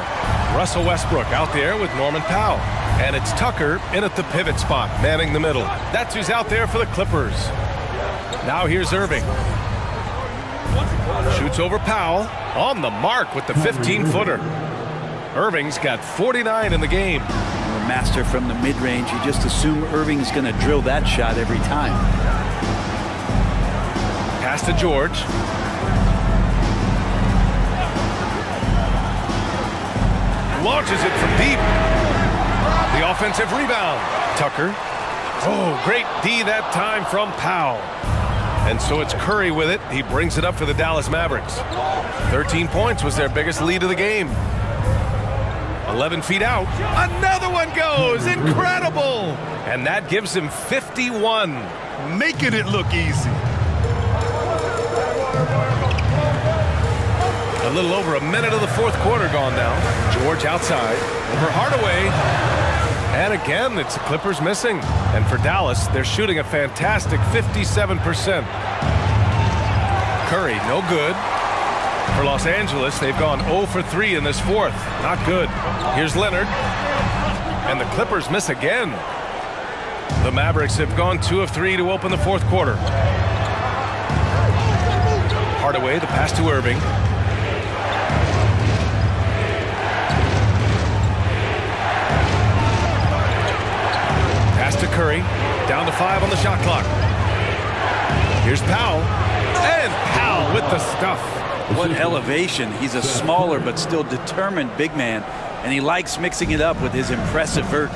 Russell Westbrook out there with Norman Powell. And it's Tucker in at the pivot spot, manning the middle. That's who's out there for the Clippers. Now here's Irving. Shoots over Powell. On the mark with the fifteen-footer. Irving's got forty-nine in the game. A master from the mid-range. You just assume Irving's going to drill that shot every time. Pass to George. Launches it from deep. The offensive rebound. Tucker. Oh, great D that time from Powell. And so it's Curry with it. He brings it up for the Dallas Mavericks. thirteen points was their biggest lead of the game. eleven feet out. Another one goes. Incredible. And that gives him fifty-one. Making it look easy. A little over a minute of the fourth quarter gone now. George outside for Hardaway. And again, it's the Clippers missing. And for Dallas, they're shooting a fantastic fifty-seven percent. Curry, no good. For Los Angeles, they've gone zero for three in this fourth. Not good. Here's Leonard. And the Clippers miss again. The Mavericks have gone two of three to open the fourth quarter. Hardaway, the pass to Irving. To Curry, down to five on the shot clock. Here's Powell, and Powell with the stuff. What elevation. He's a smaller but still determined big man, and he likes mixing it up with his impressive vert.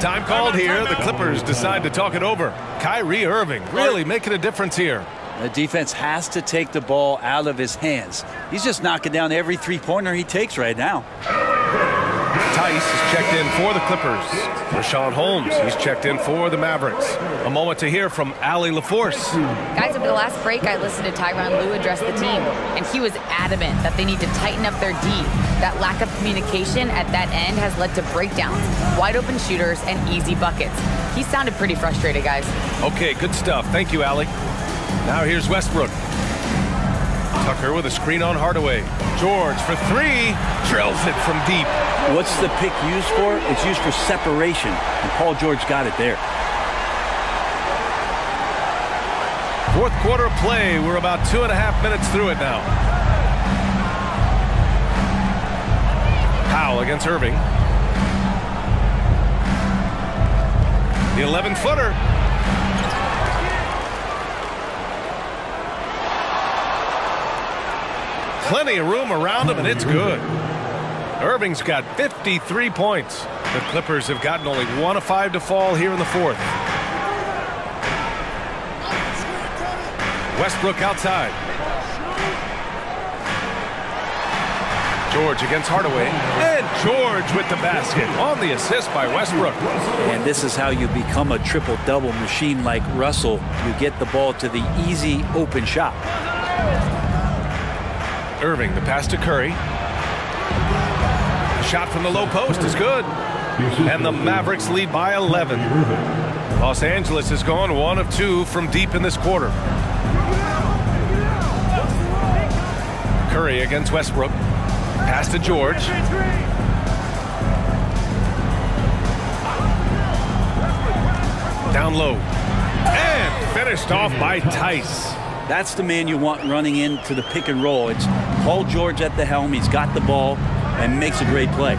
Time called here. The Clippers decide to talk it over. Kyrie Irving really making a difference here. The defense has to take the ball out of his hands. He's just knocking down every three-pointer he takes right now. Tice is checked in for the Clippers. Rashawn Holmes, he's checked in for the Mavericks. A moment to hear from Allie LaForce. Guys, over the last break, I listened to Tyronn Lue address the team, and he was adamant that they need to tighten up their D. That lack of communication at that end has led to breakdowns, wide-open shooters, and easy buckets. He sounded pretty frustrated, guys. Okay, good stuff. Thank you, Allie. Now here's Westbrook. Tucker with a screen on Hardaway. George for three, drills it from deep. What's the pick used for? It's used for separation, and Paul George got it there. Fourth quarter play. We're about two and a half minutes through it now. Powell against Irving. The eleven-footer. plenty of room around him, and it's good. Irving's got fifty-three points. The Clippers have gotten only one of five to fall here in the fourth. Westbrook outside. George against Hardaway, and George with the basket on the assist by Westbrook. And this is how you become a triple-double machine like Russell. You get the ball to the easy open shot. Irving, the pass to Curry. The shot from the low post is good. And the Mavericks lead by eleven. Los Angeles has gone one of two from deep in this quarter. Curry against Westbrook. Pass to George. Down low. And finished off by Tice. That's the man you want running into the pick and roll. It's Paul George at the helm. He's got the ball and makes a great play.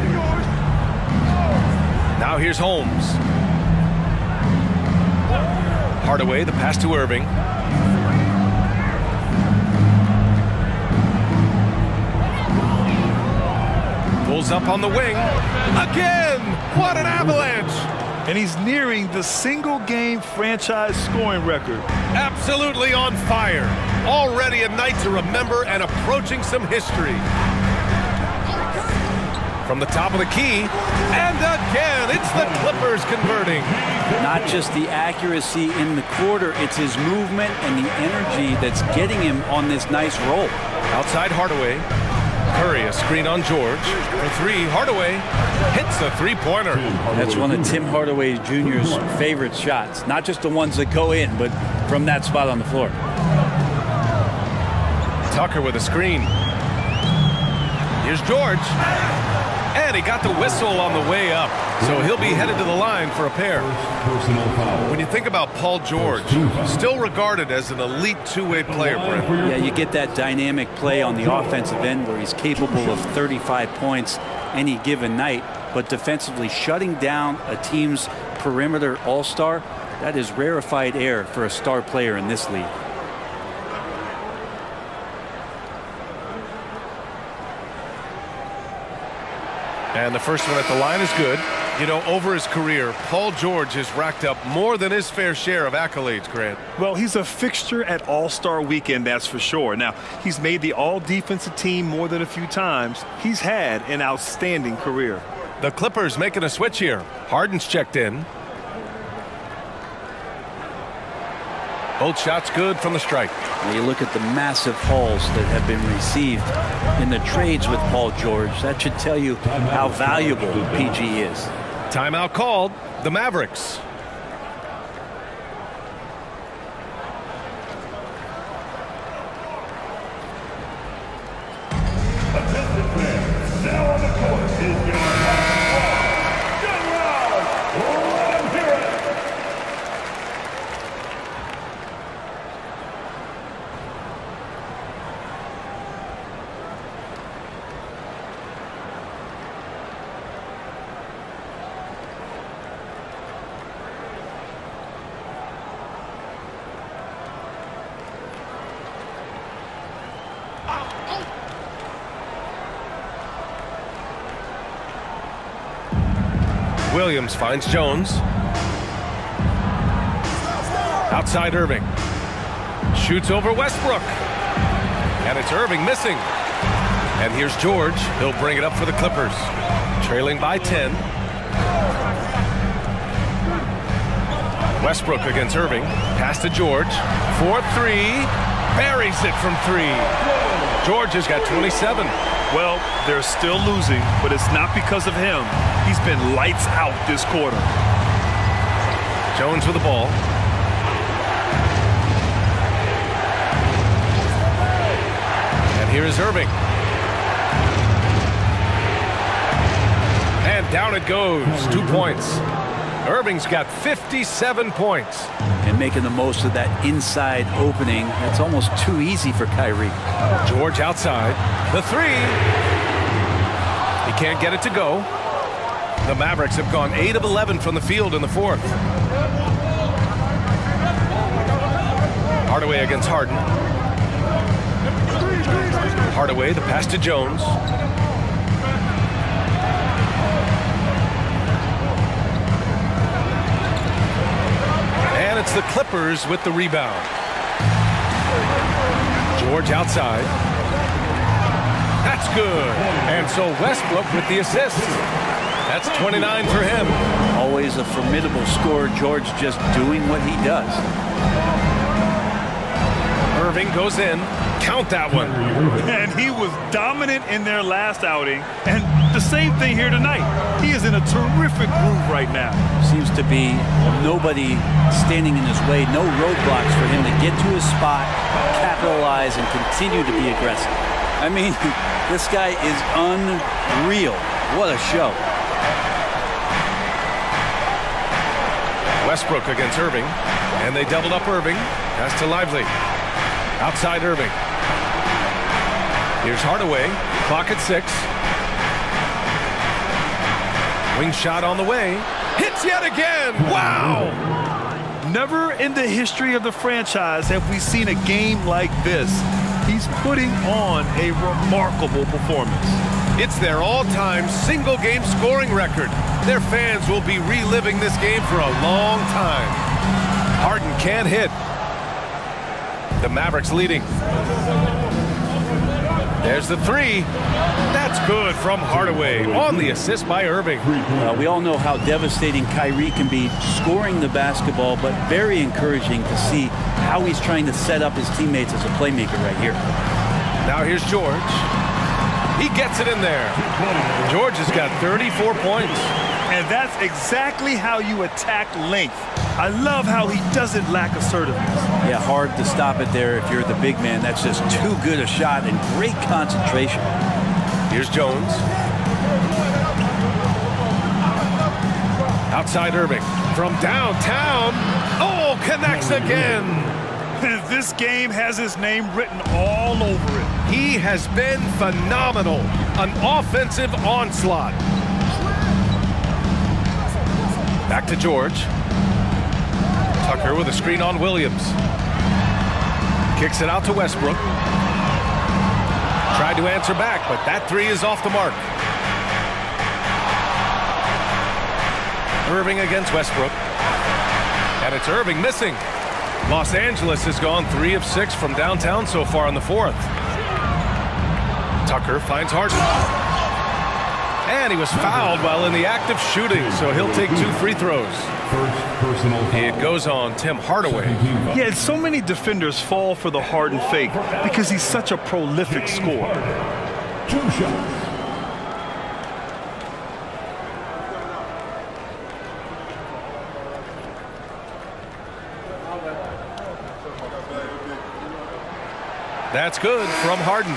Now here's Holmes. Hardaway, the pass to Irving. Pulls up on the wing. Again! What an avalanche! And he's nearing the single-game franchise scoring record. Absolutely on fire. Already a night to remember and approaching some history. From the top of the key, and again, it's the Clippers converting. Not just the accuracy in the quarter, it's his movement and the energy that's getting him on this nice roll. Outside Hardaway. Curry, a screen on George. For three, Hardaway hits a three-pointer. That's one of Tim Hardaway Junior's favorite shots. Not just the ones that go in, but from that spot on the floor. Tucker with a screen. Here's George. And he got the whistle on the way up, so he'll be headed to the line for a pair. When you think about Paul George, still regarded as an elite two-way player, Brent. Yeah, you get that dynamic play on the offensive end where he's capable of thirty-five points any given night, but defensively shutting down a team's perimeter all-star, that is rarefied air for a star player in this league. And the first one at the line is good. You know, over his career, Paul George has racked up more than his fair share of accolades, Grant. Well, he's a fixture at All-Star Weekend, that's for sure. Now, he's made the all-defensive team more than a few times. He's had an outstanding career. The Clippers making a switch here. Harden's checked in. Both shots good from the strike. When you look at the massive hauls that have been received in the trades with Paul George, that should tell you how valuable P G is. Timeout called. The Mavericks. Williams finds Jones. Outside Irving. Shoots over Westbrook. And it's Irving missing. And here's George. He'll bring it up for the Clippers. Trailing by ten. Westbrook against Irving. Pass to George. four three. Buries it from three. George has got twenty-seven. Well, they're still losing, but it's not because of him. He's been lights out this quarter. Jones with the ball. And here is Irving. And down it goes. Two points. Irving's got fifty-seven points. And making the most of that inside opening. That's almost too easy for Kyrie. George outside. The three. He can't get it to go. The Mavericks have gone eight of eleven from the field in the fourth. Hardaway against Harden. Hardaway, the pass to Jones. And it's the Clippers with the rebound. George outside. That's good. And so Westbrook with the assist. That's twenty-nine for him. Always a formidable scorer, George, just doing what he does. Irving goes in. Count that one. And he was dominant in their last outing. And the same thing here tonight. He is in a terrific groove right now. Seems to be nobody standing in his way. No roadblocks for him to get to his spot, capitalize, and continue to be aggressive. I mean, this guy is unreal. What a show. Westbrook against Irving. And they doubled up Irving. Pass to Lively. Outside Irving. Here's Hardaway. Clock at six. Wing shot on the way. Hits yet again. Wow. Never in the history of the franchise have we seen a game like this. He's putting on a remarkable performance. It's their all-time single-game scoring record. Their fans will be reliving this game for a long time. Harden can't hit. The Mavericks leading. There's the three. That's good from Hardaway on the assist by Irving. Uh, we all know how devastating Kyrie can be scoring the basketball, but very encouraging to see how he's trying to set up his teammates as a playmaker right here. Now here's George. He gets it in there. George has got thirty-four points. And that's exactly how you attack length. I love how he doesn't lack assertiveness. Yeah, hard to stop it there if you're the big man. That's just too good a shot and great concentration. Here's Jones. Outside Irving. From downtown. Oh, connects again. This game has his name written all over it. He has been phenomenal. An offensive onslaught. Back to George. Tucker with a screen on Williams. Kicks it out to Westbrook. Tried to answer back, but that three is off the mark. Irving against Westbrook. And it's Irving missing. Los Angeles has gone three of six from downtown so far in the fourth. Tucker finds Harden. And he was fouled while in the act of shooting, so he'll take two free throws. It goes on Tim Hardaway. Yeah, so many defenders fall for the Harden fake because he's such a prolific scorer. Two shots. That's good from Harden.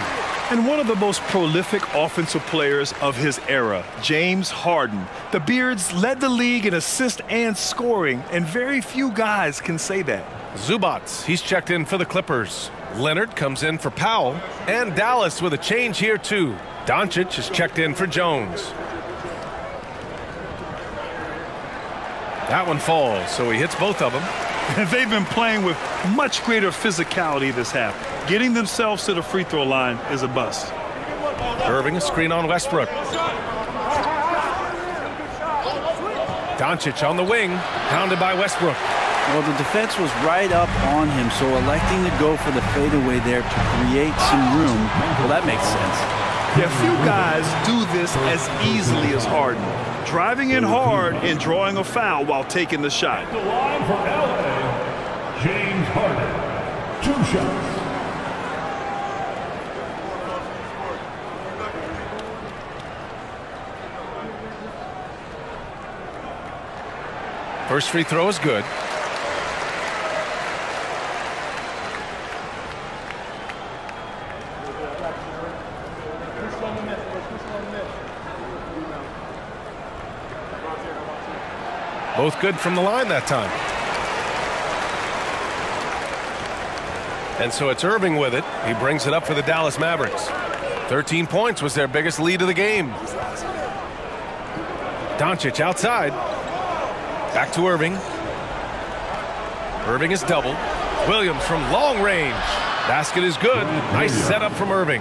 And one of the most prolific offensive players of his era, James Harden. The Beards led the league in assists and scoring, and very few guys can say that. Zubac, he's checked in for the Clippers. Leonard comes in for Powell, and Dallas with a change here too. Doncic is checked in for Jones. That one falls, so he hits both of them. And they've been playing with much greater physicality this half. Getting themselves to the free throw line is a bust. Irving, a screen on Westbrook. Doncic on the wing, pounded by Westbrook. Well, the defense was right up on him, so electing to go for the fadeaway there to create some room, well, that makes sense. Yeah, few guys do this as easily as Harden. Driving in hard and drawing a foul while taking the shot. The line for L A, James Harden. Two shots. First free throw is good. Both good from the line that time. And so it's Irving with it. He brings it up for the Dallas Mavericks. thirteen points was their biggest lead of the game. Doncic outside. Back to Irving. Irving is doubled. Williams from long range. Basket is good. Nice setup from Irving.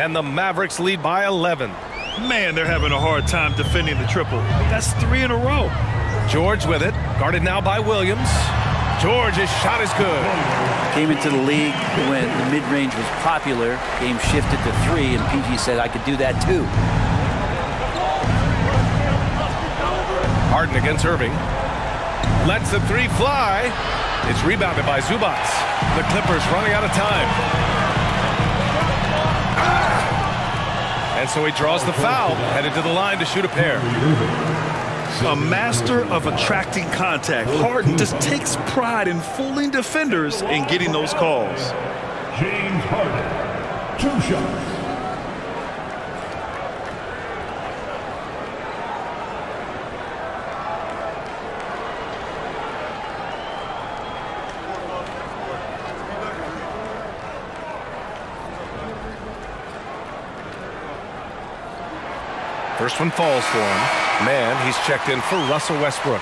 And the Mavericks lead by eleven. Man, they're having a hard time defending the triple. That's three in a row. George with it. Guarded now by Williams. George's shot is good. Came into the league when the mid-range was popular. Game shifted to three, and P G said, I could do that too. Harden against Irving. Lets the three fly. It's rebounded by Zubac. The Clippers running out of time. And so he draws the foul, headed to the line to shoot a pair. A master of attracting contact. Harden just takes pride in fooling defenders and getting those calls. James Harden, two shots. First one falls for him. Man, he's checked in for Russell Westbrook.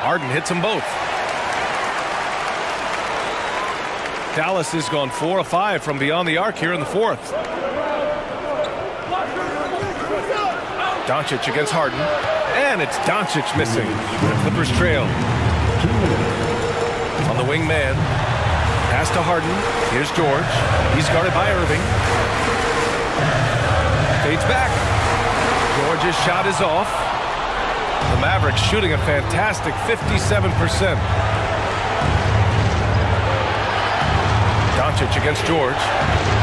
Harden hits them both. Dallas has gone four or five from beyond the arc here in the fourth. Doncic against Harden. And it's Doncic missing. The Clippers trail. On the wing man. Pass to Harden. Here's George. He's guarded by Irving. Fades back. George's shot is off. The Mavericks shooting a fantastic fifty-seven percent. Doncic against George.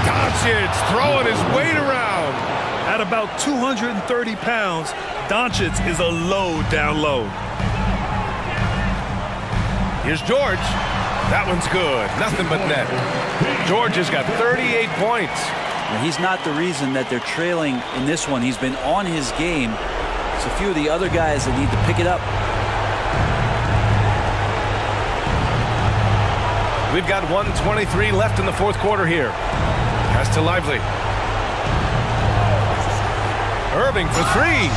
Doncic throwing his weight around. At about two hundred thirty pounds, Doncic is a load down low. Here's George. That one's good. Nothing but net. George has got thirty-eight points. And he's not the reason that they're trailing in this one. He's been on his game. It's a few of the other guys that need to pick it up. We've got one twenty-three left in the fourth quarter here. Pass to Lively. Irving for three.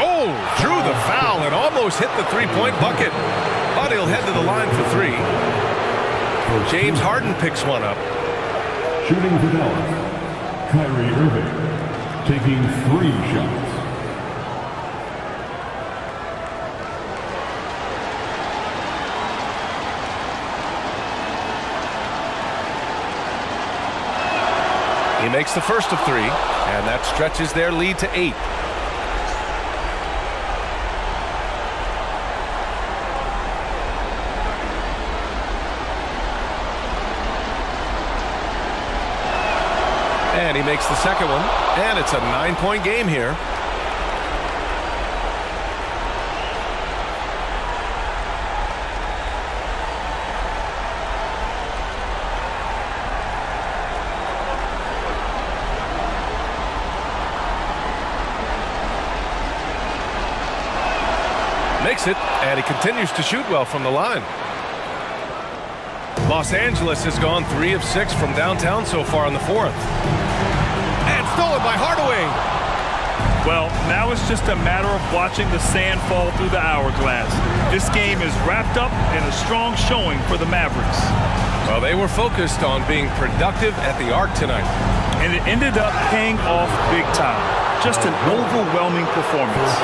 Oh, drew the foul and almost hit the three-point bucket. But he'll head to the line for three. James Harden picks one up. Shooting for Dallas, Kyrie Irving, taking three shots. He makes the first of three, and that stretches their lead to eight. And he makes the second one. And it's a nine-point game here. Makes it. And he continues to shoot well from the line. Los Angeles has gone three of six from downtown so far in the fourth. And stolen by Hardaway. Well, now it's just a matter of watching the sand fall through the hourglass. This game is wrapped up and a strong showing for the Mavericks. Well, they were focused on being productive at the arc tonight. And it ended up paying off big time. Just an overwhelming performance.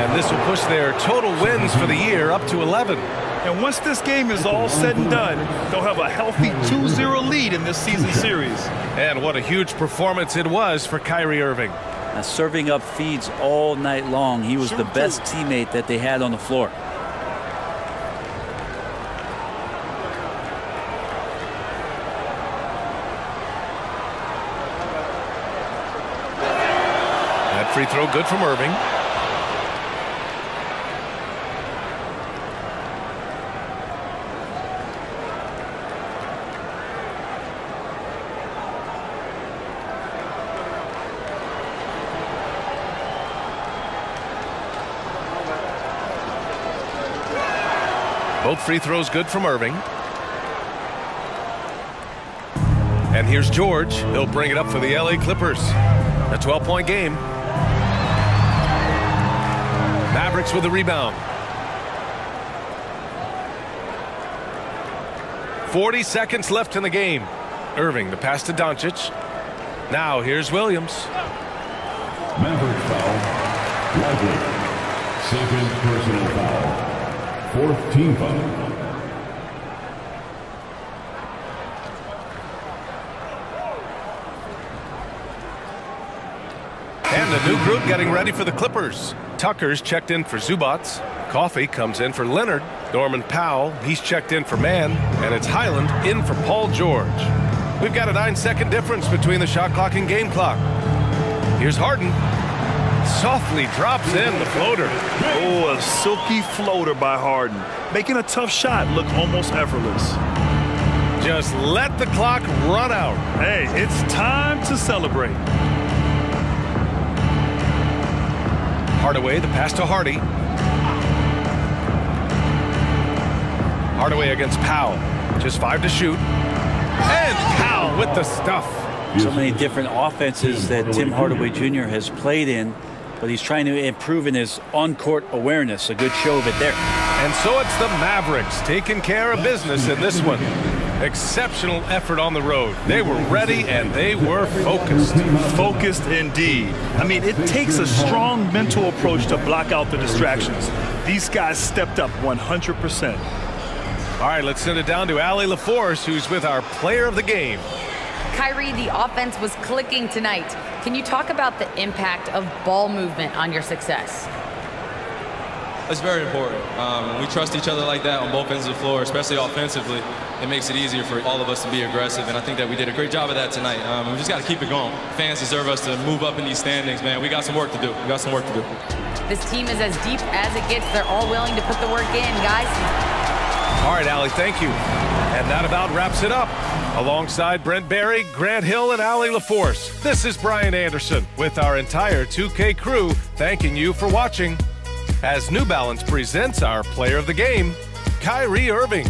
And this will push their total wins for the year up to eleven. And once this game is all said and done, they'll have a healthy two zero lead in this season series. And what a huge performance it was for Kyrie Irving. Now, serving up feeds all night long. He was the best teammate that they had on the floor. That free throw good from Irving. Both free throws good from Irving. And here's George. He'll bring it up for the L A Clippers. A twelve-point game. Mavericks with the rebound. forty seconds left in the game. Irving, the pass to Doncic. Now here's Williams. Maverick foul. Lively. Second personal foul. Fourth team foul. The new group getting ready for the Clippers. Tucker's checked in for Zubac. Coffey comes in for Leonard. Norman Powell, he's checked in for Mann. And it's Highland in for Paul George. We've got a nine-second difference between the shot clock and game clock. Here's Harden. Softly drops in the floater. Oh, a silky floater by Harden. Making a tough shot look almost effortless. Just let the clock run out. Hey, it's time to celebrate. Hardaway, the pass to Hardy. Hardaway against Powell. Just five to shoot. And Powell with the stuff. So many different offenses that Tim Hardaway Junior has played in, but he's trying to improve in his on-court awareness. A good show of it there. And so it's the Mavericks taking care of business in this one. Exceptional effort on the road. They were ready and they were focused. Focused indeed. I mean, it takes a strong mental approach to block out the distractions. These guys stepped up one hundred percent. All right, let's send it down to Allie LaForce, who's with our player of the game. Kyrie, the offense was clicking tonight. Can you talk about the impact of ball movement on your success? That's very important. Um, when we trust each other like that on both ends of the floor, especially offensively, it makes it easier for all of us to be aggressive, and I think that we did a great job of that tonight. Um, we just got to keep it going. Fans deserve us to move up in these standings, man. We got some work to do. We got some work to do. This team is as deep as it gets. They're all willing to put the work in, guys. All right, Allie, thank you. And that about wraps it up. Alongside Brent Barry, Grant Hill, and Allie LaForce, this is Brian Anderson with our entire two K crew thanking you for watching. As New Balance presents our player of the game, Kyrie Irving.